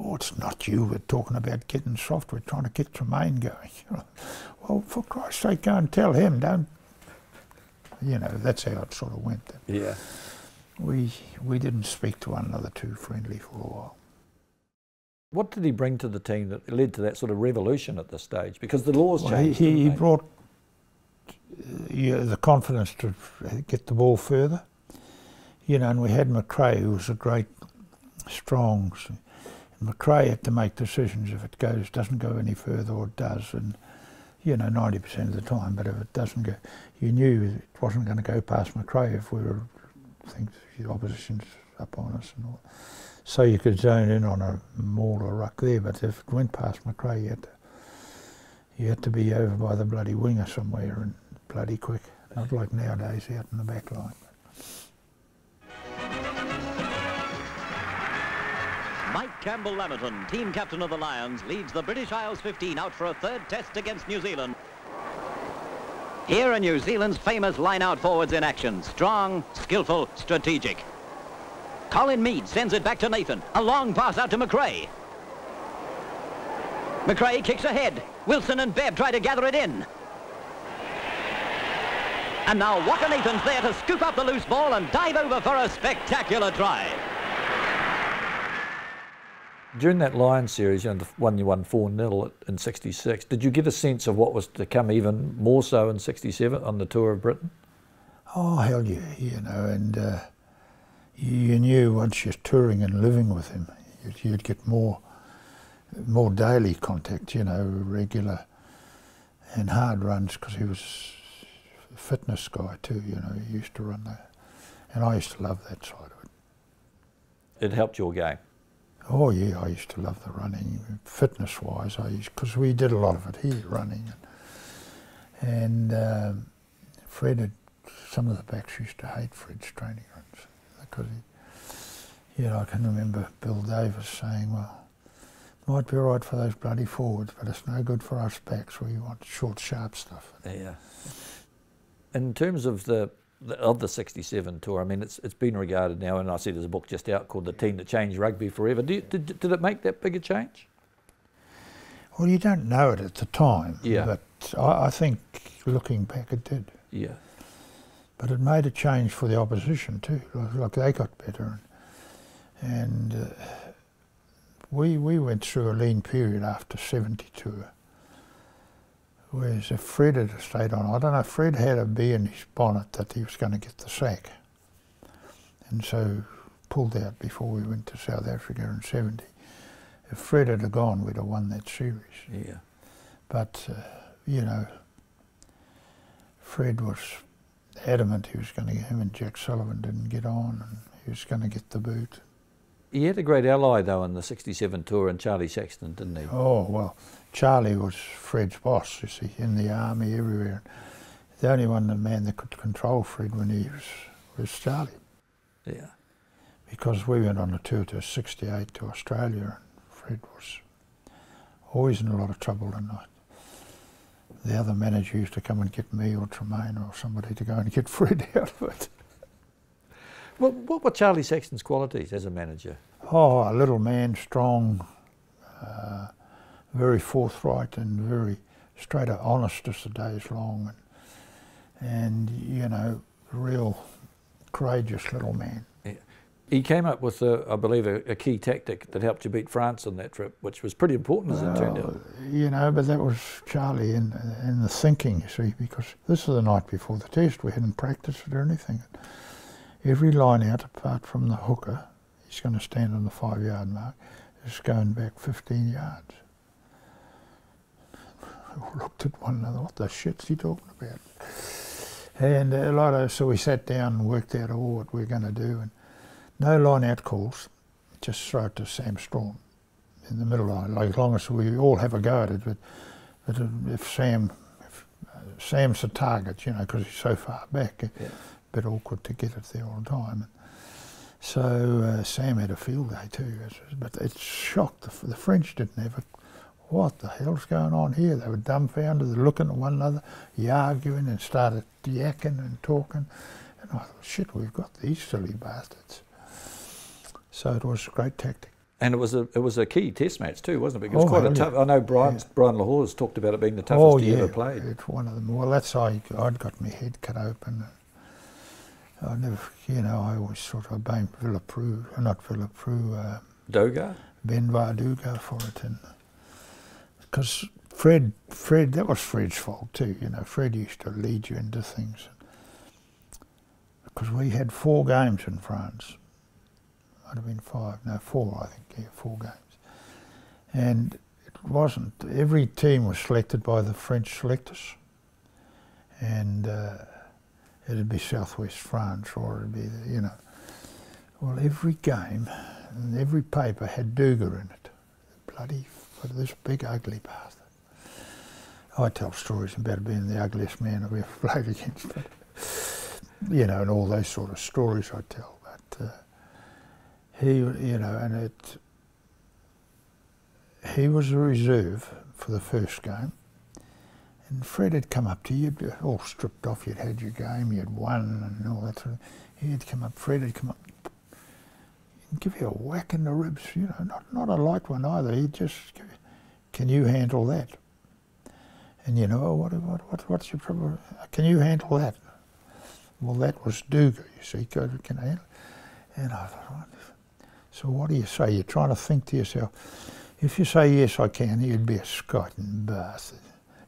Oh, it's not you we're talking about getting soft. We're trying to get Tremain going. Well, for Christ's sake, go and tell him. Don't, you know, that's how it sort of went then. Yeah. We didn't speak to one another too friendly for a while. What did he bring to the team that led to that sort of revolution at this stage? Because the laws changed. He brought the confidence to get the ball further. You know, and we had MacRae, who was a great, strong. MacRae had to make decisions if it goes, doesn't go any further or does, and you know, 90% of the time, but if it doesn't go, you knew it wasn't going to go past MacRae if we were, I think, the opposition's up on us and all. So you could zone in on a maul or ruck there, but if it went past MacRae, you had to be over by the bloody winger somewhere and bloody quick, not like nowadays out in the back line. Mike Campbell-Lamerton, team captain of the Lions, leads the British Isles 15 out for a third test against New Zealand. Here are New Zealand's famous line-out forwards in action. Strong, skillful, strategic. Colin Meads sends it back to Nathan. A long pass out to MacRae. MacRae kicks ahead. Wilson and Bebb try to gather it in. And now Walker Nathan's there to scoop up the loose ball and dive over for a spectacular try. During that Lions series, you know, the one you won 4-0 in '66, did you get a sense of what was to come even more so in '67 on the tour of Britain? Oh, hell yeah, you know, and you knew once you're touring and living with him, you'd get more daily contact, you know, regular and hard runs, because he was a fitness guy too, you know, he used to run that, and I used to love that side of it. It helped your game? Oh yeah, I used to love the running, fitness-wise, because we did a lot of it here, running. And Fred had, some of the backs used to hate Fred's training runs, because he, you know, I can remember Bill Davis saying, well, it might be all right for those bloody forwards, but it's no good for us backs, we want short, sharp stuff. Yeah. In terms of the '67 tour, I mean, it's been regarded now, and I see there's a book just out called The Team That Changed Rugby Forever. Did it make that big a change? Well, you don't know it at the time, yeah, but I think looking back it did. Yeah. But it made a change for the opposition too, like they got better. And we went through a lean period after '72. Whereas if Fred had stayed on, I don't know, Fred had a bee in his bonnet that he was going to get the sack. And so pulled out before we went to South Africa in '70. If Fred had gone, we'd have won that series. Yeah. But, you know, Fred was adamant he was going to get, him and Jack Sullivan didn't get on, and he was going to get the boot. He had a great ally, though, in the '67 tour, and Charlie Sexton, didn't he? Oh, well, Charlie was Fred's boss, you see, in the army, everywhere. The only one, the man that could control Fred when he was Charlie. Yeah. Because we went on a tour to '68 to Australia, and Fred was always in a lot of trouble. And the other manager used to come and get me or Tremain or somebody to go and get Fred out of it. Well, what were Charlie Sexton's qualities as a manager? Oh, a little man, strong, very forthright and very straight up, honest as the day's long, and you know, real courageous little man. Yeah. He came up with, I believe, a key tactic that helped you beat France on that trip, which was pretty important as it turned out. You know, but that was Charlie in the thinking, you see, because this was the night before the test. We hadn't practiced or anything. Every line out, apart from the hooker, he's going to stand on the 5-yard mark, is going back 15 yards. We all looked at one another, what the shit's he talking about? And a lot of, so we sat down and worked out all what we were going to do. And no line-out calls, just throw it to Sam Storm in the middle line, like, as long as we all have a go at it. But if Sam's the target, you know, because he's so far back, yeah. It's a bit awkward to get it there all the time. And so Sam had a field day too, but it shocked. The French didn't have it. What the hell's going on here? They were dumbfounded, they're looking at one another, arguing and started yakking and talking. And I thought, shit, we've got these silly bastards. So it was a great tactic. And it was a key test match too, wasn't it? Because it was quite a tough, I know Brian Lahore's talked about it being the toughest he ever played. It's one of them. Well, that's how I'd got my head cut open. I never, you know, I always thought I blamed Doga? Benvar Doga for it. Because Fred, that was Fred's fault too, you know. Fred used to lead you into things. Because we had 4 games in France. Might have been 5, no, 4 I think, yeah, 4 games. And it wasn't, every team was selected by the French selectors. And it'd be Southwest France or it'd be, you know. Well, every game and every paper had Duga in it. Bloody, this big ugly bastard. I tell stories about being the ugliest man I've ever played against. But, you know, and all those sort of stories I tell, but he, you know, and he was a reserve for the first game, and Fred had come up to you, you'd be all stripped off, you'd had your game, you'd won and all that sort of, Fred had come up, and give you a whack in the ribs, you know, not a light one either, he'd just give you, can you handle that? And you know, oh, what's your problem, can you handle that? Well, that was Duga, you see, can I handle it? And I thought, right. So what do you say? You're trying to think to yourself, if you say yes, I can, you'd be a scotin' bastard.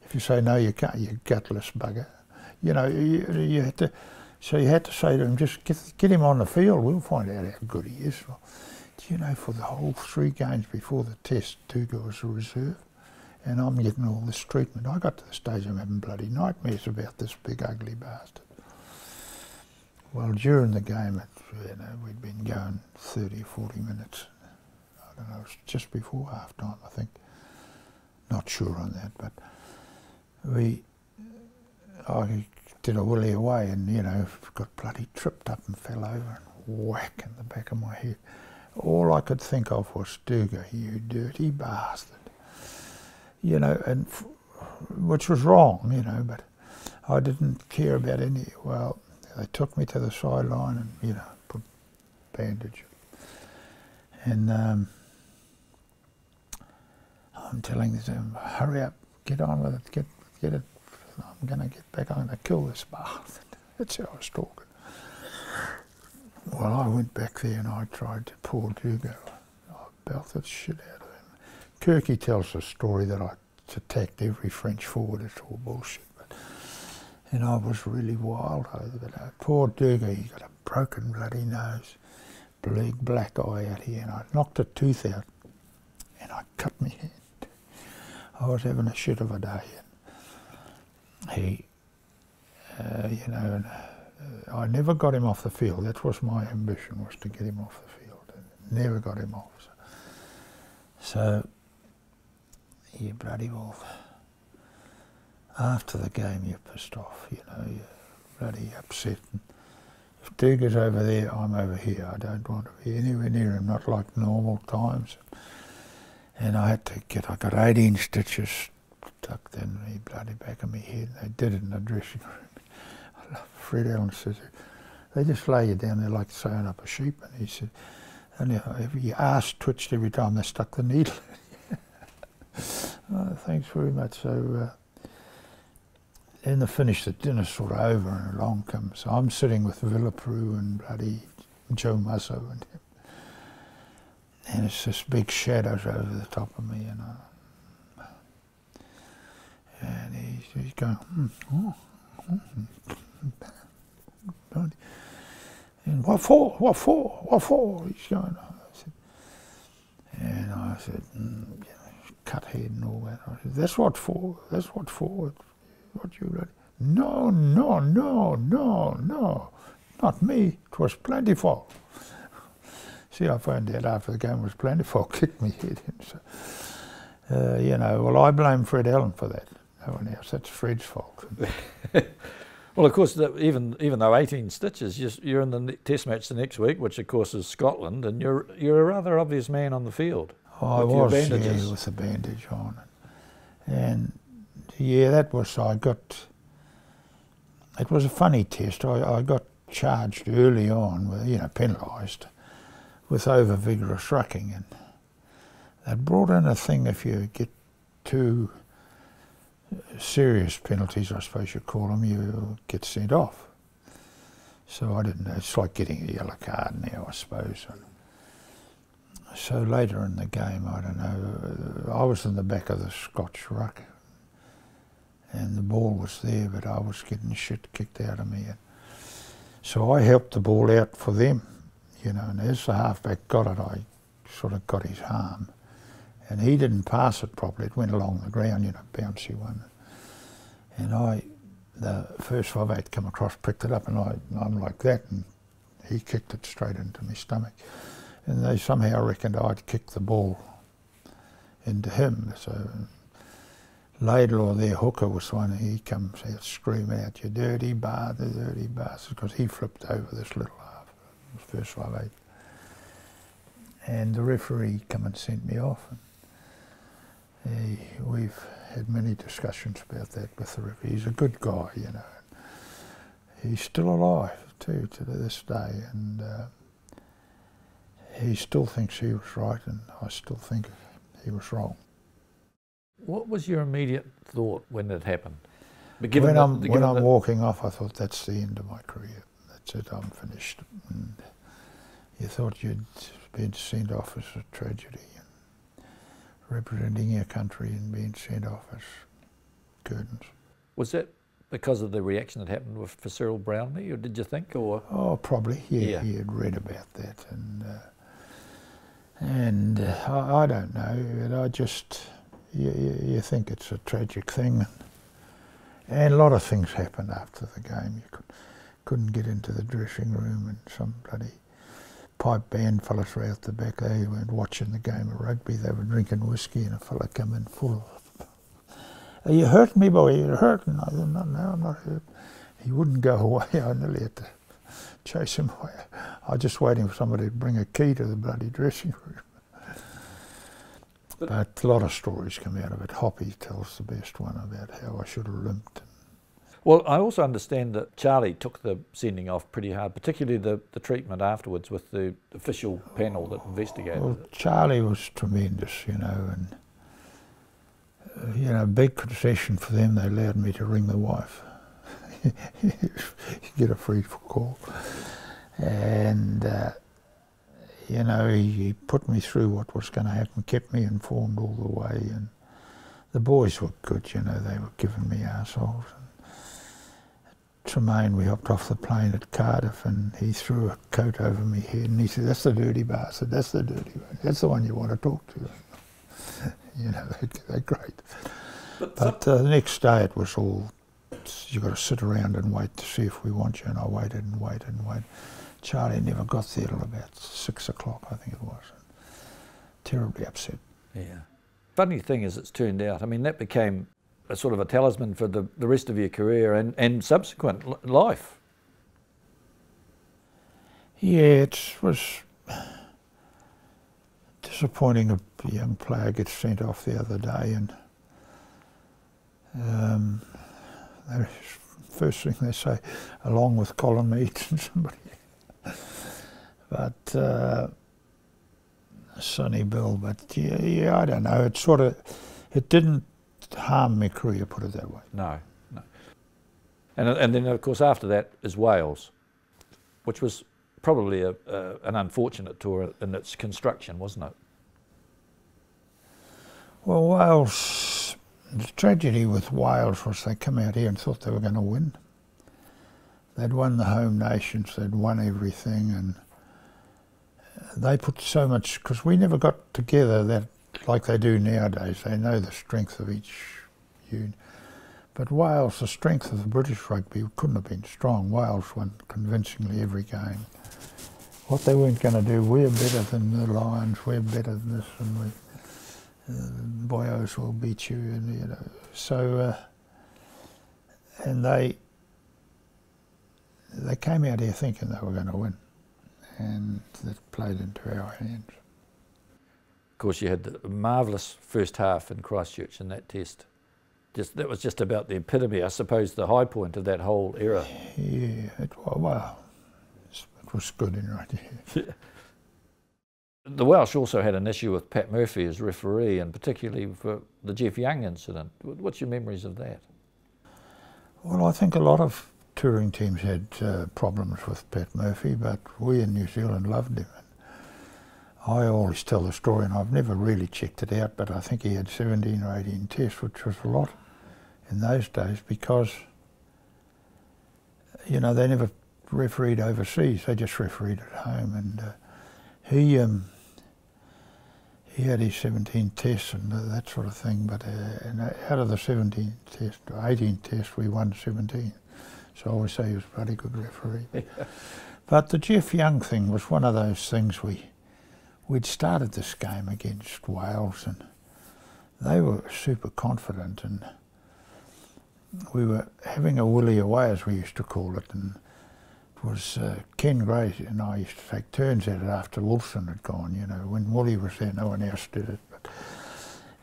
If you say no, you can't, you gutless bugger. You know, you had to, so you had to say to him, just get him on the field, we'll find out how good he is. Well, do you know, for the whole 3 games before the test, Duga was a reserve, and I'm getting all this treatment. I got to the stage, I'm having bloody nightmares about this big, ugly bastard. Well, during the game, you know, we'd been going 30 or 40 minutes. I don't know, it was just before half-time, I think. Not sure on that, but I did a willy away and, you know, got bloody tripped up and fell over and whack in the back of my head. All I could think of was, Duga, you dirty bastard. You know, and which was wrong, you know, but I didn't care about any, well, they took me to the sideline and, you know, put bandage. And I'm telling them, hurry up, get on with it, get it. I'm going to get back, I'm going to kill this bastard. That's how I was talking. Well, I went back there and I tried to pull Duga. I belted shit out of him. Kirky tells the story that I attacked every French forward. It's all bullshit. And I was really wild over that. Poor Duga, he got a broken bloody nose, big black eye out here, and I knocked a tooth out and I cut my hand. I was having a shit of a day. And he, you know, and, I never got him off the field. That was my ambition, was to get him off the field. And never got him off. So you bloody wolf. After the game, you're pissed off, you know, you're bloody upset. And if Duga's over there, I'm over here. I don't want to be anywhere near him, not like normal times. And I got 18 stitches stuck in the bloody back of my head. They did it in the dressing room. I love Fred Allen says, they just lay you down there like sewing up a sheep. And he said, and your ass twitched every time they stuck the needle in. Oh, thanks very much. So. In the finish, the dinner's sort of over and along comes. I'm sitting with Villapreux and bloody Joe Musso and him. And it's just big shadows over the top of me, you know. And he's going, and what for? What for? What for? He's going. And I said, you know, cut head and all that. I said, that's what for. That's what for. What you ready? No, no, no, no, no. Not me. It was plentiful. See, I found out after the game was plentiful. Kicked me head in. So, you know, well, I blame Fred Allen for that. No one else. That's Fred's fault. Well, of course, even though 18 stitches, you're in the test match the next week, which of course is Scotland, and you're a rather obvious man on the field. I was, yeah, with a bandage on, and yeah, that was, I got. It was a funny test. I got charged early on with, you know, penalised with over vigorous rucking, and they brought in a thing if you get too serious penalties, I suppose you call them, you get sent off. So I didn't know, it's like getting a yellow card now, I suppose. And so later in the game, I don't know, I was in the back of the Scotch ruck and the ball was there, but I was getting shit kicked out of me. And so I helped the ball out for them, you know, and as the halfback got it, I sort of got his arm. And he didn't pass it properly. It went along the ground, you know, bouncy one. And I, the first 5'8" come across, picked it up, and I'm like that, and he kicked it straight into my stomach. And they somehow reckoned I'd kicked the ball into him. So Laidlaw, their hooker, was one, and he comes out screaming out, "You dirty bastard, dirty bastard," because he flipped over this little half, first 5'8". And the referee come and sent me off. And we've had many discussions about that with the referee. He's a good guy, you know. He's still alive, too, to this day. And he still thinks he was right, and I still think he was wrong. What was your immediate thought when it happened? When I'm walking off, I thought, that's the end of my career. That's it, I'm finished. And you thought you'd been sent off as a tragedy. Representing your country and being sent off as curtains. Was that because of the reaction that happened with, for Cyril Brownlee, or did you think, or? Oh, probably. Yeah, he had read about that, and I don't know. But I just you think it's a tragic thing, and a lot of things happened after the game. You couldn't get into the dressing room, and some bloody pipe band fellas were out the back. They weren't watching the game of rugby. They were drinking whiskey, and a fella come in full of, "Are you hurting me, boy? Are you hurting?" I said, "No, no, I'm not hurt." He wouldn't go away. I nearly had to chase him away. I was just waiting for somebody to bring a key to the bloody dressing room. But a lot of stories come out of it. Hoppy tells the best one about how I should have limped. Well, I also understand that Charlie took the sending off pretty hard, particularly the treatment afterwards with the official panel that investigated it. Charlie was tremendous, you know, and, you know, big concession for them. They allowed me to ring the wife. You get a free call. And, you know, he put me through what was going to happen, kept me informed all the way. And the boys were good, you know, they were giving me arseholes. Tremain, we hopped off the plane at Cardiff, and he threw a coat over me head, and he said, "That's the dirty bastard, that's the dirty one, that's the one you want to talk to." You know, they're great. But the next day it was all, you've got to sit around and wait to see if we want you, and I waited and waited and waited. Charlie never got there till about 6 o'clock, I think it was. Terribly upset. Yeah. Funny thing is, it's turned out, I mean, that became a sort of a talisman for the rest of your career and subsequent life. Yeah, it was disappointing. A young player gets sent off the other day, and the first thing they say, along with Colin Meads and somebody. But Sonny Bill, but yeah, I don't know. It sort of, it didn't harm my career, put it that way. No, no. And then, of course, after that is Wales, which was probably an unfortunate tour in its construction, wasn't it? Well, Wales, the tragedy with Wales was they come out here and thought they were going to win. They'd won the home nations, they'd won everything, and they put so much, because we never got together that like they do nowadays. They know the strength of each unit. But Wales, the strength of the British rugby couldn't have been strong. Wales won convincingly every game. What they weren't going to do, we're better than the Lions, we're better than this, and we, boyos will beat you, and you know. So, and they came out here thinking they were going to win, and that played into our hands. Of course, you had a marvellous first half in Christchurch in that test. That was just about the epitome, I suppose, the high point of that whole era. Yeah, it was, wow, it was good in right here. Yeah. The Welsh also had an issue with Pat Murphy as referee, and particularly for the Geoff Young incident. What's your memories of that? Well, I think a lot of touring teams had problems with Pat Murphy, but we in New Zealand loved him. I always tell the story, and I've never really checked it out, but I think he had 17 or 18 tests, which was a lot in those days, because, you know, they never refereed overseas, they just refereed at home. And he had his 17 tests and that sort of thing, but and out of the 17 tests, 18 tests, we won 17. So I always say he was a bloody good referee. But the Geoff Young thing was one of those things We'd started this game against Wales, and they were super confident, and we were having a willy away, as we used to call it, and it was Ken Gray and I used to take turns at it after Wilson had gone, you know. When Woolley was there, no one else did it. But,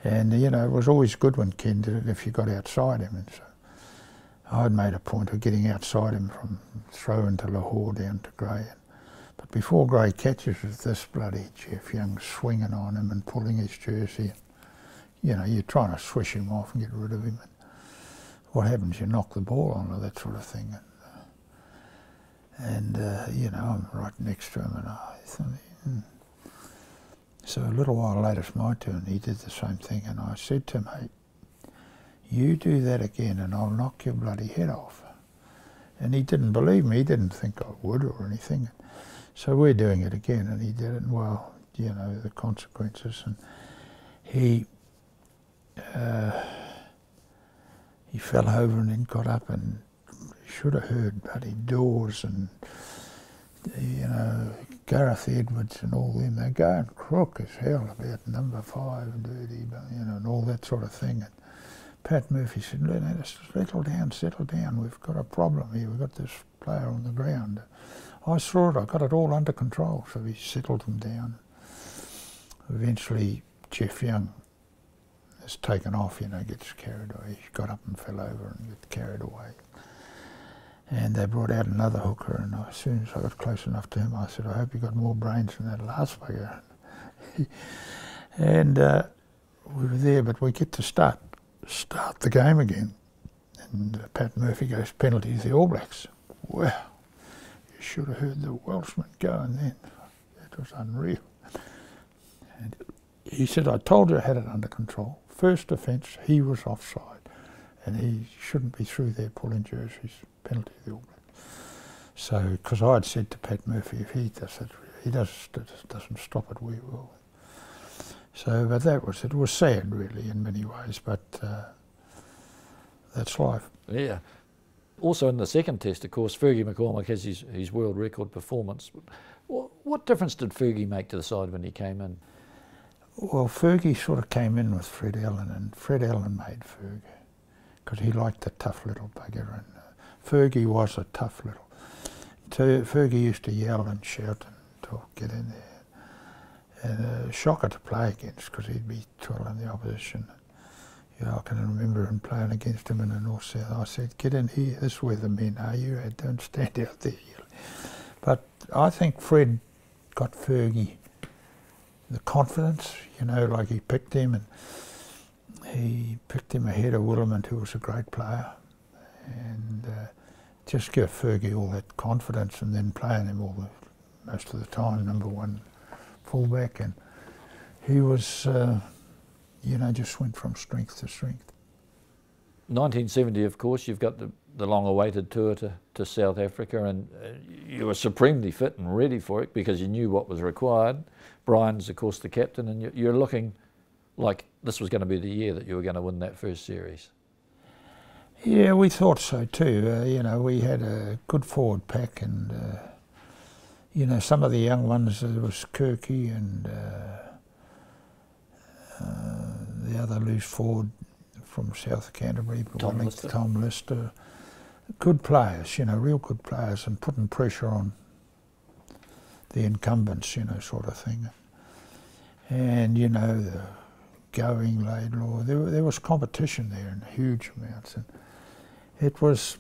and, you know, it was always good when Ken did it if you got outside him. And so I'd made a point of getting outside him from throw into Lahore down to Gray. But before Gray catches it, this bloody Geoff Young swinging on him and pulling his jersey. You know, you're trying to swish him off and get rid of him. And what happens, you knock the ball on or that sort of thing. And you know, I'm right next to him, and I thought, So a little while later, it's my turn. He did the same thing, and I said to him, hey, you do that again and I'll knock your bloody head off. And he didn't believe me. He didn't think I would or anything. So we're doing it again, and he did it, and well, you know, the consequences, and he fell over and then got up, and should have heard bloody Dawes and, you know, Gareth Edwards and all them. They're going crook as hell about number 5, dirty, you know, and all that sort of thing. And Pat Murphy said, let's settle down, we've got a problem here, we've got this player on the ground. I saw it, I got it all under control, so he settled them down. Eventually, Geoff Young is taken off, you know, gets carried away. He got up and fell over and got carried away. And they brought out another hooker, and as soon as I got close enough to him, I said, I hope you got more brains than that last bugger. And we were there, but we get to start the game again. And Pat Murphy goes, penalty to the All Blacks. Wow. Should have heard the Welshman going then. It was unreal. And he said, I told you I had it under control. First offence, he was offside. And he shouldn't be through there pulling jerseys, penalty of the All Blacks. So, because I had said to Pat Murphy, if he does it, doesn't stop it, we will. So, but that was it. It was sad, really, in many ways, but that's life. Yeah. Also in the second test, of course, Fergie McCormack has his world record performance. What difference did Fergie make to the side when he came in? Well, Fergie sort of came in with Fred Allen, and Fred Allen made Fergie because he liked the tough little bugger, and Fergie was a tough little. Fergie used to yell and shout and talk, get in there. And a shocker to play against because he'd be twirling the opposition. Yeah, I can remember him playing against him in the North South. I said, get in here, this is where the men are, you don't stand out there. But I think Fred got Fergie the confidence, you know, like he picked him, and he picked him ahead of Willamant, who was a great player. And just give Fergie all that confidence, and then playing him all the most of the time, number one fullback, and he was, you know, just went from strength to strength. 1970, of course, you've got the long-awaited tour to South Africa, and you were supremely fit and ready for it because you knew what was required. Brian's, of course, the captain, and you're looking like this was going to be the year that you were going to win that first series. Yeah, we thought so too. You know, we had a good forward pack, and you know, some of the young ones, there was Kirky and the other loose forward from South Canterbury, Tom Lister. Good players, you know, real good players, and putting pressure on the incumbents, you know, sort of thing. And, you know, the Going, Laidlaw, there was competition there in huge amounts. And it was,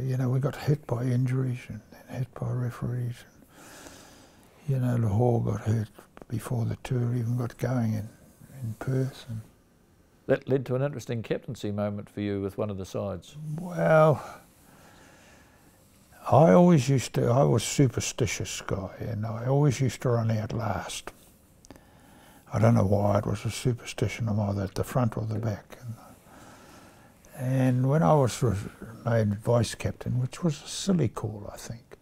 you know, we got hit by injuries and hit by referees. And, you know, Lahore got hurt before the tour even got going in Perth. And that led to an interesting captaincy moment for you with one of the sides. Well, I always used to, I was a superstitious guy, and I always used to run out last. I don't know why, it was a superstition of either at the front or the back. And when I was made vice captain, which was a silly call, I think,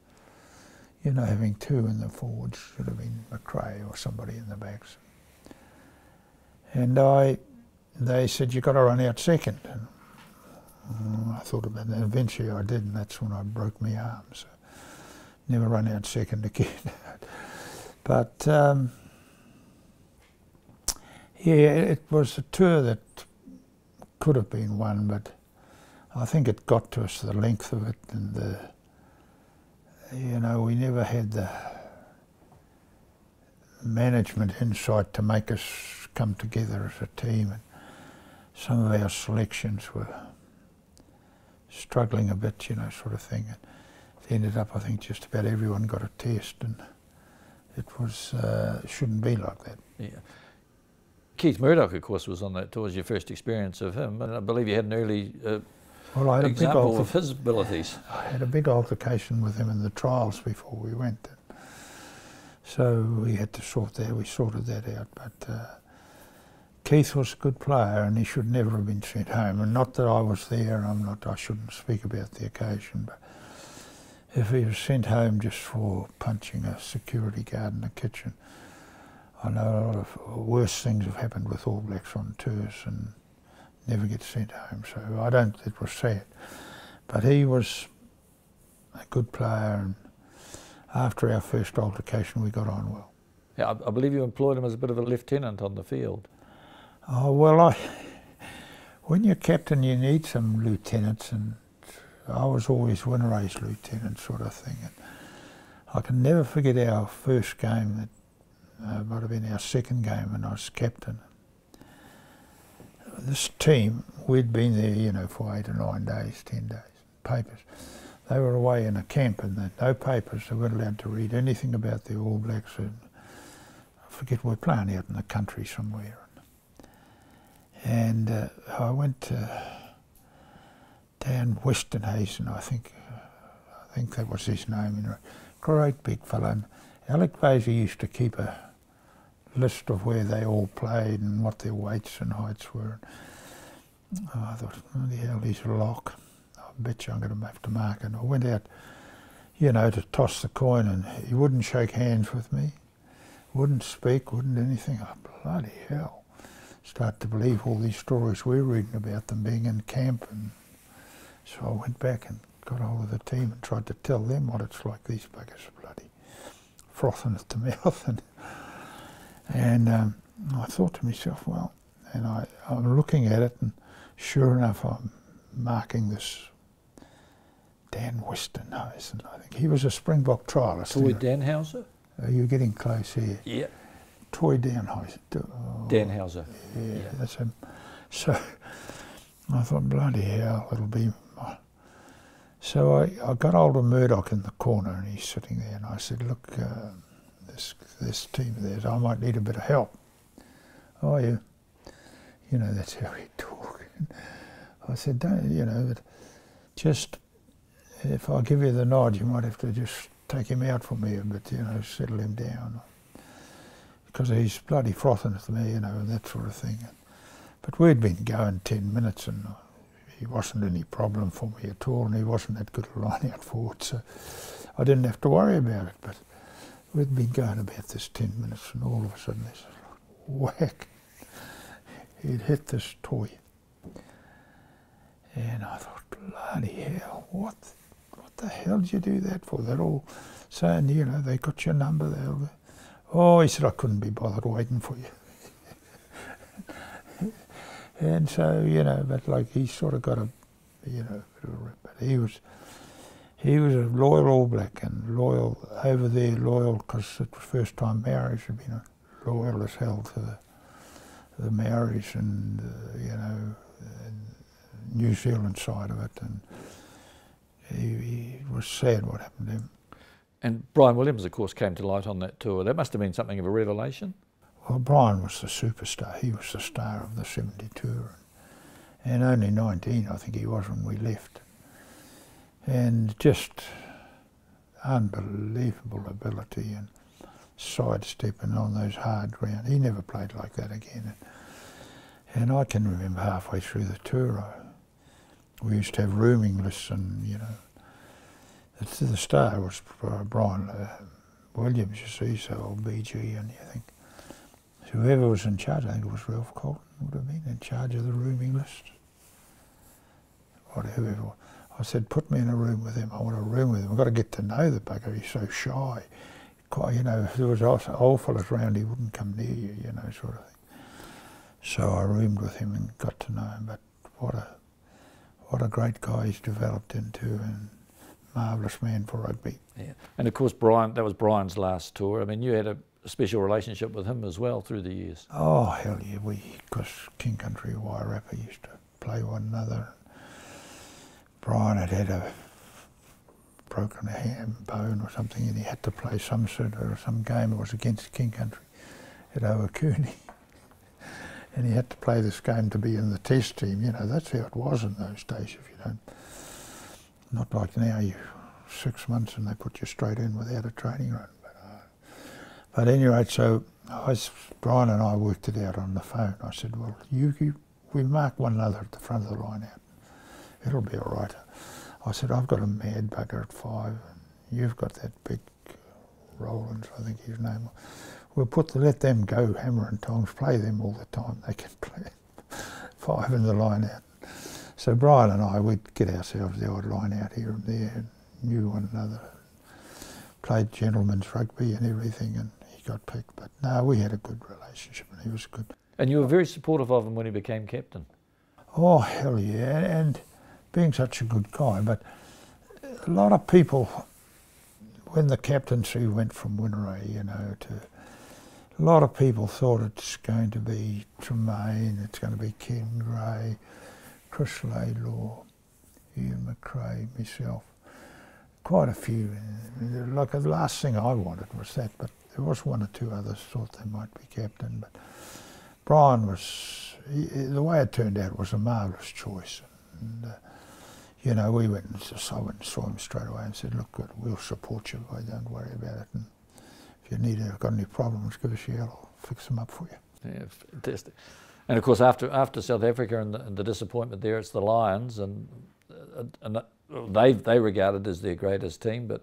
you know, having two in the forwards, should have been MacRae or somebody in the backs. And they said, you've got to run out second. And I thought about that. Eventually I did, and that's when I broke my arm. So never run out second again. But yeah, it was a tour that could have been won, but I think it got to us, the length of it, and the, you know, we never had the management insight to make us come together as a team. And some of our selections were struggling a bit, you know, sort of thing. And it ended up, I think, just about everyone got a test, and it was shouldn't be like that. Yeah. Keith Murdoch, of course, was on that tour. It was your first experience of him, and I believe you had an early example of his abilities. I had a big altercation with him in the trials before we went. So we had to sort that. We sorted that out, but Keith was a good player, and he should never have been sent home. And not that I was there, I'm not, I shouldn't speak about the occasion, but if he was sent home just for punching a security guard in the kitchen, I know a lot of worse things have happened with All Blacks on tours and never get sent home. So I don't, it was sad. But he was a good player, and after our first altercation we got on well. Yeah, I believe you employed him as a bit of a lieutenant on the field. Oh, well, when you're captain, you need some lieutenants, and I was always Whineray's lieutenant, sort of thing. And I can never forget our first game, that might have been our second game, and I was captain. This team, we'd been there, you know, for 8 or 9 days, 10 days, papers. They were away in a camp, and they'd no papers, they weren't allowed to read anything about the All Blacks, and I forget, we're playing out in the country somewhere. And I went down Westonhazen, I think that was his name. Great big fellow. And Alec Vasey used to keep a list of where they all played and what their weights and heights were. And I thought, oh, the hell, he's a lock. I bet you I'm going to have to mark. And I went out, you know, to toss the coin, and he wouldn't shake hands with me, wouldn't speak, wouldn't anything. Oh, bloody hell. Start to believe all these stories we're reading about them being in camp. And so I went back and got hold of the team and tried to tell them what it's like. These buggers are bloody frothing at the mouth. And I thought to myself, well, and I'm looking at it, and sure enough, I'm marking this Dan Westonhazen, I think. He was a Springbok trialist. Toy Danhauser? You're getting close here. Yeah. Toy Danhauser. Oh, Danhauser. Yeah, yeah, that's him. So I thought, bloody hell, it'll be my... So I got hold of Murdoch in the corner, and he's sitting there, and I said, look, this team of theirs, I might need a bit of help. Oh, yeah. You know, that's how he talked. I said, don't, you know, but just if I give you the nod, you might have to just take him out from here, but, you know, settle him down. Because he's bloody frothing at me, you know, and that sort of thing. But we'd been going 10 minutes and he wasn't any problem for me at all, and he wasn't that good a line-out forward, so I didn't have to worry about it. But we'd been going about this 10 minutes and all of a sudden this whack, he'd hit this toy. And I thought, bloody hell, what the hell did you do that for? They're all saying, you know, they got your number, they'll... Oh, he said, I couldn't be bothered waiting for you. And so, you know, but like he sort of got a, you know, but he was a loyal All Black and loyal over there, loyal because it was first time Maoris had been loyal as hell to the Maoris and, you know, New Zealand side of it. And he was sad what happened to him. And Brian Williams, of course, came to light on that tour. That must have been something of a revelation. Well, Brian was the superstar. He was the star of the 70 tour. And only 19, I think he was, when we left. And just unbelievable ability and sidestepping on those hard ground. He never played like that again. And I can remember halfway through the tour, we used to have rooming lists and, you know, the star was Brian Williams, you see, so old BG, and you think whoever was in charge, I think it was Ralph Caulton would have been in charge of the rooming list. Or whoever. I said, put me in a room with him, I want a room with him, I've got to get to know the bugger, he's so shy. Quite, you know, if there was old fellas round, he wouldn't come near you, you know, sort of thing. So I roomed with him and got to know him, but what a great guy he's developed into. And marvellous man for rugby. Yeah. And of course, Brian, that was Brian's last tour. I mean, you had a special relationship with him as well through the years. Oh, hell yeah, because King Country Wairarapa used to play one another. Brian had a broken ham bone or something, and he had to play some sort of some game. It was against King Country at Owakuni. And he had to play this game to be in the test team. You know, that's how it was in those days, if you don't. Not like now, you 6 months and they put you straight in without a training run. But anyway, so Brian and I worked it out on the phone. I said, well, we mark one another at the front of the line out. It'll be all right. I said, I've got a mad bugger at 5 and you've got that big Rollins, I think his name was. We'll let them go, hammer and tongs, play them all the time. They can play 5 in the line out. So Brian and I, we'd get ourselves the odd line out here and there, and knew one another, played gentlemen's rugby and everything, and he got picked. But no, we had a good relationship and he was good. And you were very supportive of him when he became captain? Oh, hell yeah, and being such a good guy. But a lot of people, when the captaincy went from Whineray, you know, to... A lot of people thought it's going to be Tremain, it's going to be Ken Gray, Chris Laidlaw, Ian MacRae, myself, quite a few. Like the last thing I wanted was that, but there was one or two others thought they might be captain. But Brian was, the way it turned out was a marvellous choice. And, you know, I went and saw him straight away and said, look, we'll support you, don't worry about it. And if you got any problems, give us a yell, I'll fix them up for you. Yeah, fantastic. And of course, after South Africa and the disappointment there, it's the Lions, and they regarded as their greatest team. But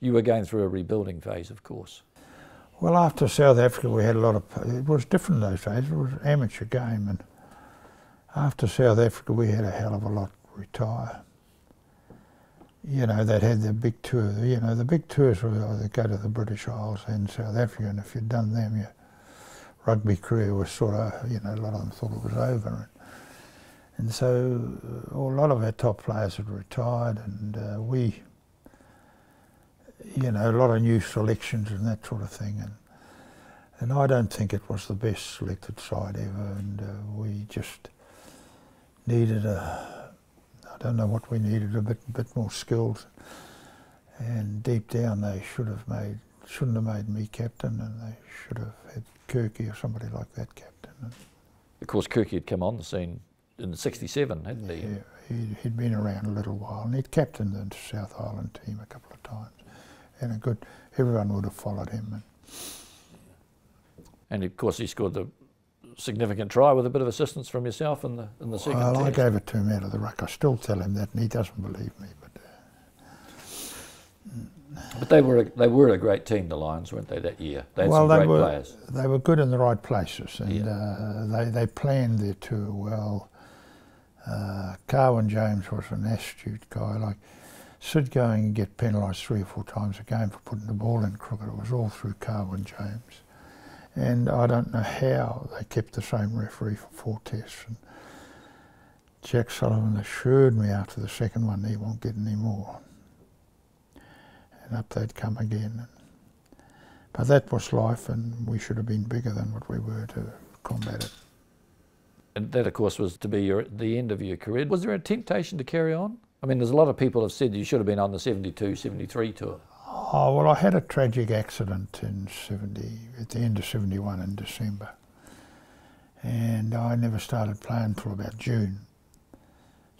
you were going through a rebuilding phase, of course. Well, after South Africa, we had a lot of. It was different those days. It was an amateur game, and after South Africa, we had a hell of a lot retire. You know, they'd had their big tour. You know, the big tours were they go to the British Isles and South Africa, and if you'd done them, you. Rugby career was sort of, you know, a lot of them thought it was over. And so a lot of our top players had retired and we, you know, a lot of new selections and that sort of thing. And I don't think it was the best selected side ever. And we just needed I don't know what we needed, a bit more skills. And deep down they shouldn't have made me captain, and they should have had Kirky or somebody like that captain. And of course, Kirky had come on the scene in '67, hadn't he? Yeah, he'd been around a little while, and he'd captained the South Island team a couple of times, and a good, everyone would have followed him. And of course he scored the significant try with a bit of assistance from yourself in the second test. I gave it to him out of the ruck. I still tell him that, and he doesn't believe me. But they were a great team, the Lions, weren't they, that year? They had some great players. They were good in the right places, and yeah. They planned their tour well. Carwyn James was an astute guy. Like Sid Going and get penalised 3 or 4 times a game for putting the ball in crooked. It was all through Carwyn James. And I don't know how they kept the same referee for 4 tests. And Jack Sullivan assured me after the second one he won't get any more. And up they'd come again. But that was life, and we should have been bigger than what we were to combat it. And that, of course, was to be the end of your career. Was there a temptation to carry on? I mean, there's a lot of people have said you should have been on the 72, 73 tour. Oh, well, I had a tragic accident in at the end of 71 in December. And I never started playing until about June.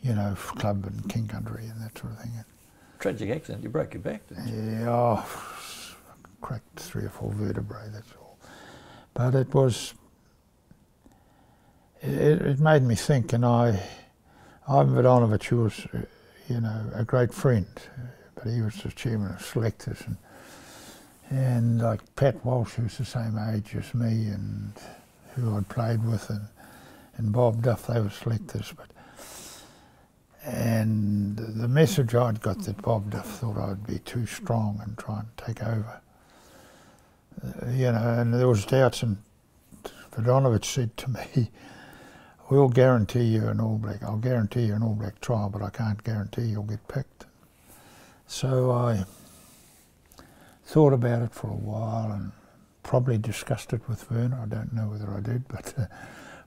You know, club and King Country and that sort of thing. Tragic accident, you broke your back, didn't you? Yeah, oh, cracked 3 or 4 vertebrae, that's all. But it was, it made me think, and Ivan Vodonovich, he was, you know, a great friend, but he was the chairman of selectors, and like Pat Walsh, who's the same age as me and who I'd played with, and Bob Duff, they were selectors, but. And the message I'd got that Bob Duff thought I'd be too strong and try and take over. You know, and there was doubts, and Vodonovich said to me, we'll guarantee you an All Black, I'll guarantee you an All Black trial, but I can't guarantee you'll get picked. So I thought about it for a while and probably discussed it with Werner. I don't know whether I did, but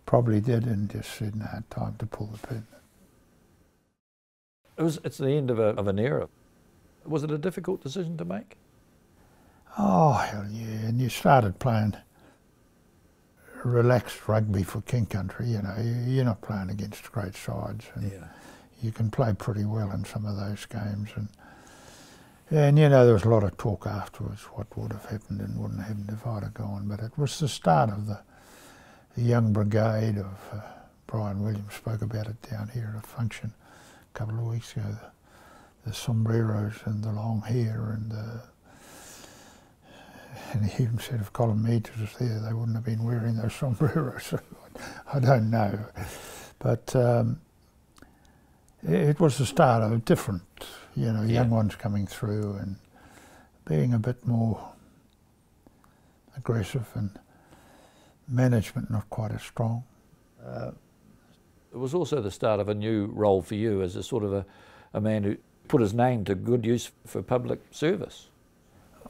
probably did, and just said, no, time to pull the pin. It's the end of an era. Was it a difficult decision to make? Oh, hell yeah. And you started playing relaxed rugby for King Country, you know. You're not playing against great sides. And yeah. You can play pretty well in some of those games. And you know, there was a lot of talk afterwards, what would have happened and wouldn't have happened if I'd have gone. But it was the start of the young brigade of Brian Williams spoke about it down here at a function. Couple of weeks ago, the sombreros and the long hair, and he even said if Colin Meads was there, they wouldn't have been wearing those sombreros. I don't know, but it was the start of a different, you know, young ones coming through and being a bit more aggressive and management not quite as strong. It was also the start of a new role for you as a sort of a man who put his name to good use for public service.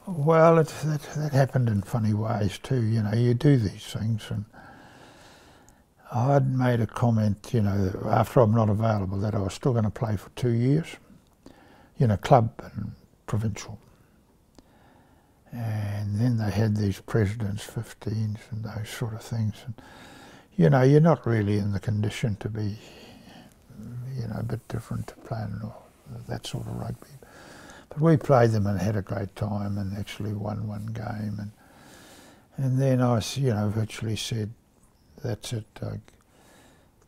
Well, that happened in funny ways too, you know, you do these things, and I'd made a comment, you know, after I'm not available, that I was still going to play for 2 years, you know, club and provincial. And then they had these presidents, 15s and those sort of things. And, you know, you're not really in the condition to be, you know, a bit different to playing that sort of rugby. But we played them and had a great time and actually won one game. And then I, you know, virtually said, that's it. At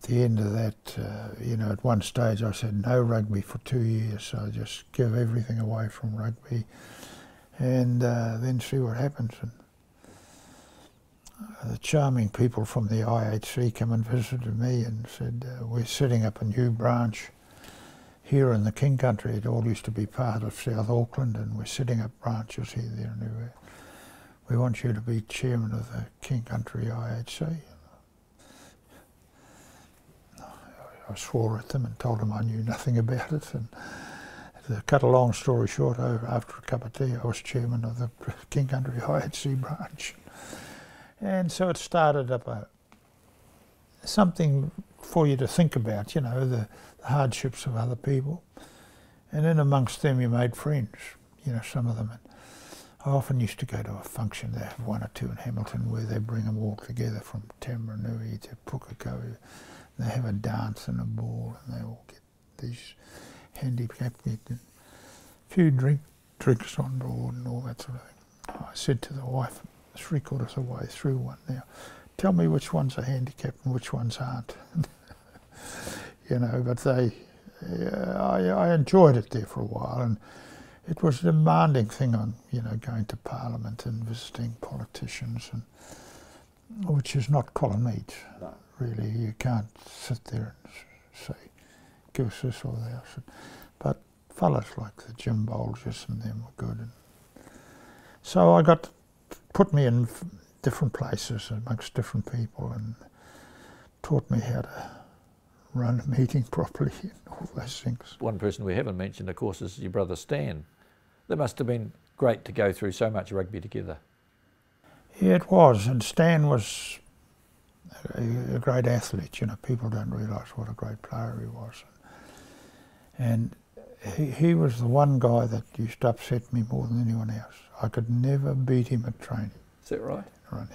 the end of that, you know, at one stage I said, no rugby for 2 years. So I just give everything away from rugby and then see what happens. And, the charming people from the IHC came and visited me and said, we're setting up a new branch here in the King Country. It all used to be part of South Auckland, and we're setting up branches here, there and everywhere. We want you to be chairman of the King Country IHC. I swore at them and told them I knew nothing about it. And to cut a long story short, after a cup of tea, I was chairman of the King Country IHC branch. And so it started up something for you to think about, you know, the hardships of other people. And in amongst them you made friends, you know, some of them. And I often used to go to a function, they have 1 or 2 in Hamilton, where they bring them all together from Tamranui to Pukekohe. They have a dance and a ball, and they all get these handicapped, a few drink drinks on board and all that sort of thing. I said to the wife, 3/4 of the way through one now, tell me which ones are handicapped and which ones aren't. You know, but they, I enjoyed it there for a while, and it was a demanding thing on, you know, going to Parliament and visiting politicians, and which is not Colin Meads, no. Really. You can't sit there and say, give us this or that. But fellas like the Jim Bolgers and them were good. And so I got, put me in different places amongst different people and taught me how to run a meeting properly and all those things. One person we haven't mentioned, of course, is your brother Stan. That must have been great to go through so much rugby together. Yeah, it was, and Stan was a great athlete. You know, people don't realise what a great player he was. And he was the one guy that used to upset me more than anyone else. I could never beat him at training. Is that right? Right.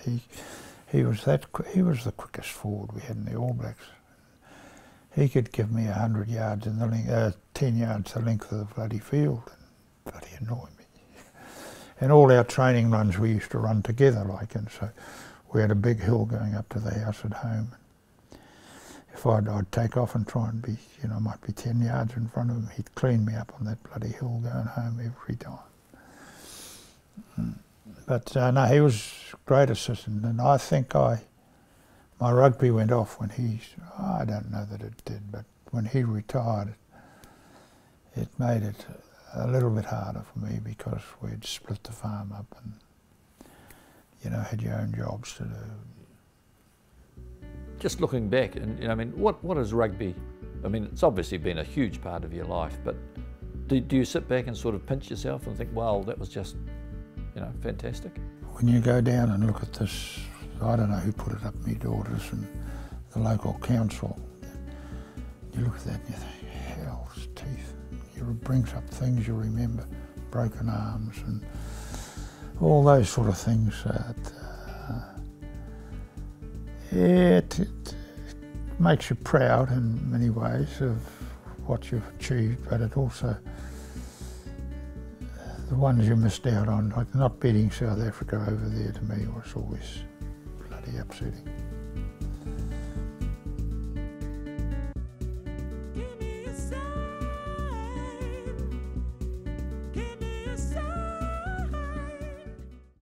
He was the quickest forward we had in the All Blacks. He could give me 100 yards in the length, 10 yards the length of the bloody field, but he annoyed me. And all our training runs we used to run together, like, and so we had a big hill going up to the house at home. If I'd take off and try and be, you know, I might be 10 yards in front of him, he'd clean me up on that bloody hill going home every time. But no, he was a great assistant, and I think my rugby went off when he, I don't know that it did, but when he retired, it made it a little bit harder for me because we'd split the farm up and, you know, had your own jobs to do. Just looking back, and you know, I mean, what is rugby? I mean, it's obviously been a huge part of your life, but do you sit back and sort of pinch yourself and think, wow, that was just, you know, fantastic? When you go down and look at this, I don't know who put it up, my daughters and the local council. You look at that and you think, hell's teeth. It brings up things you remember, broken arms and all those sort of things. That, it makes you proud in many ways of what you've achieved, but it also, the ones you missed out on, like not beating South Africa over there, to me was always upsetting.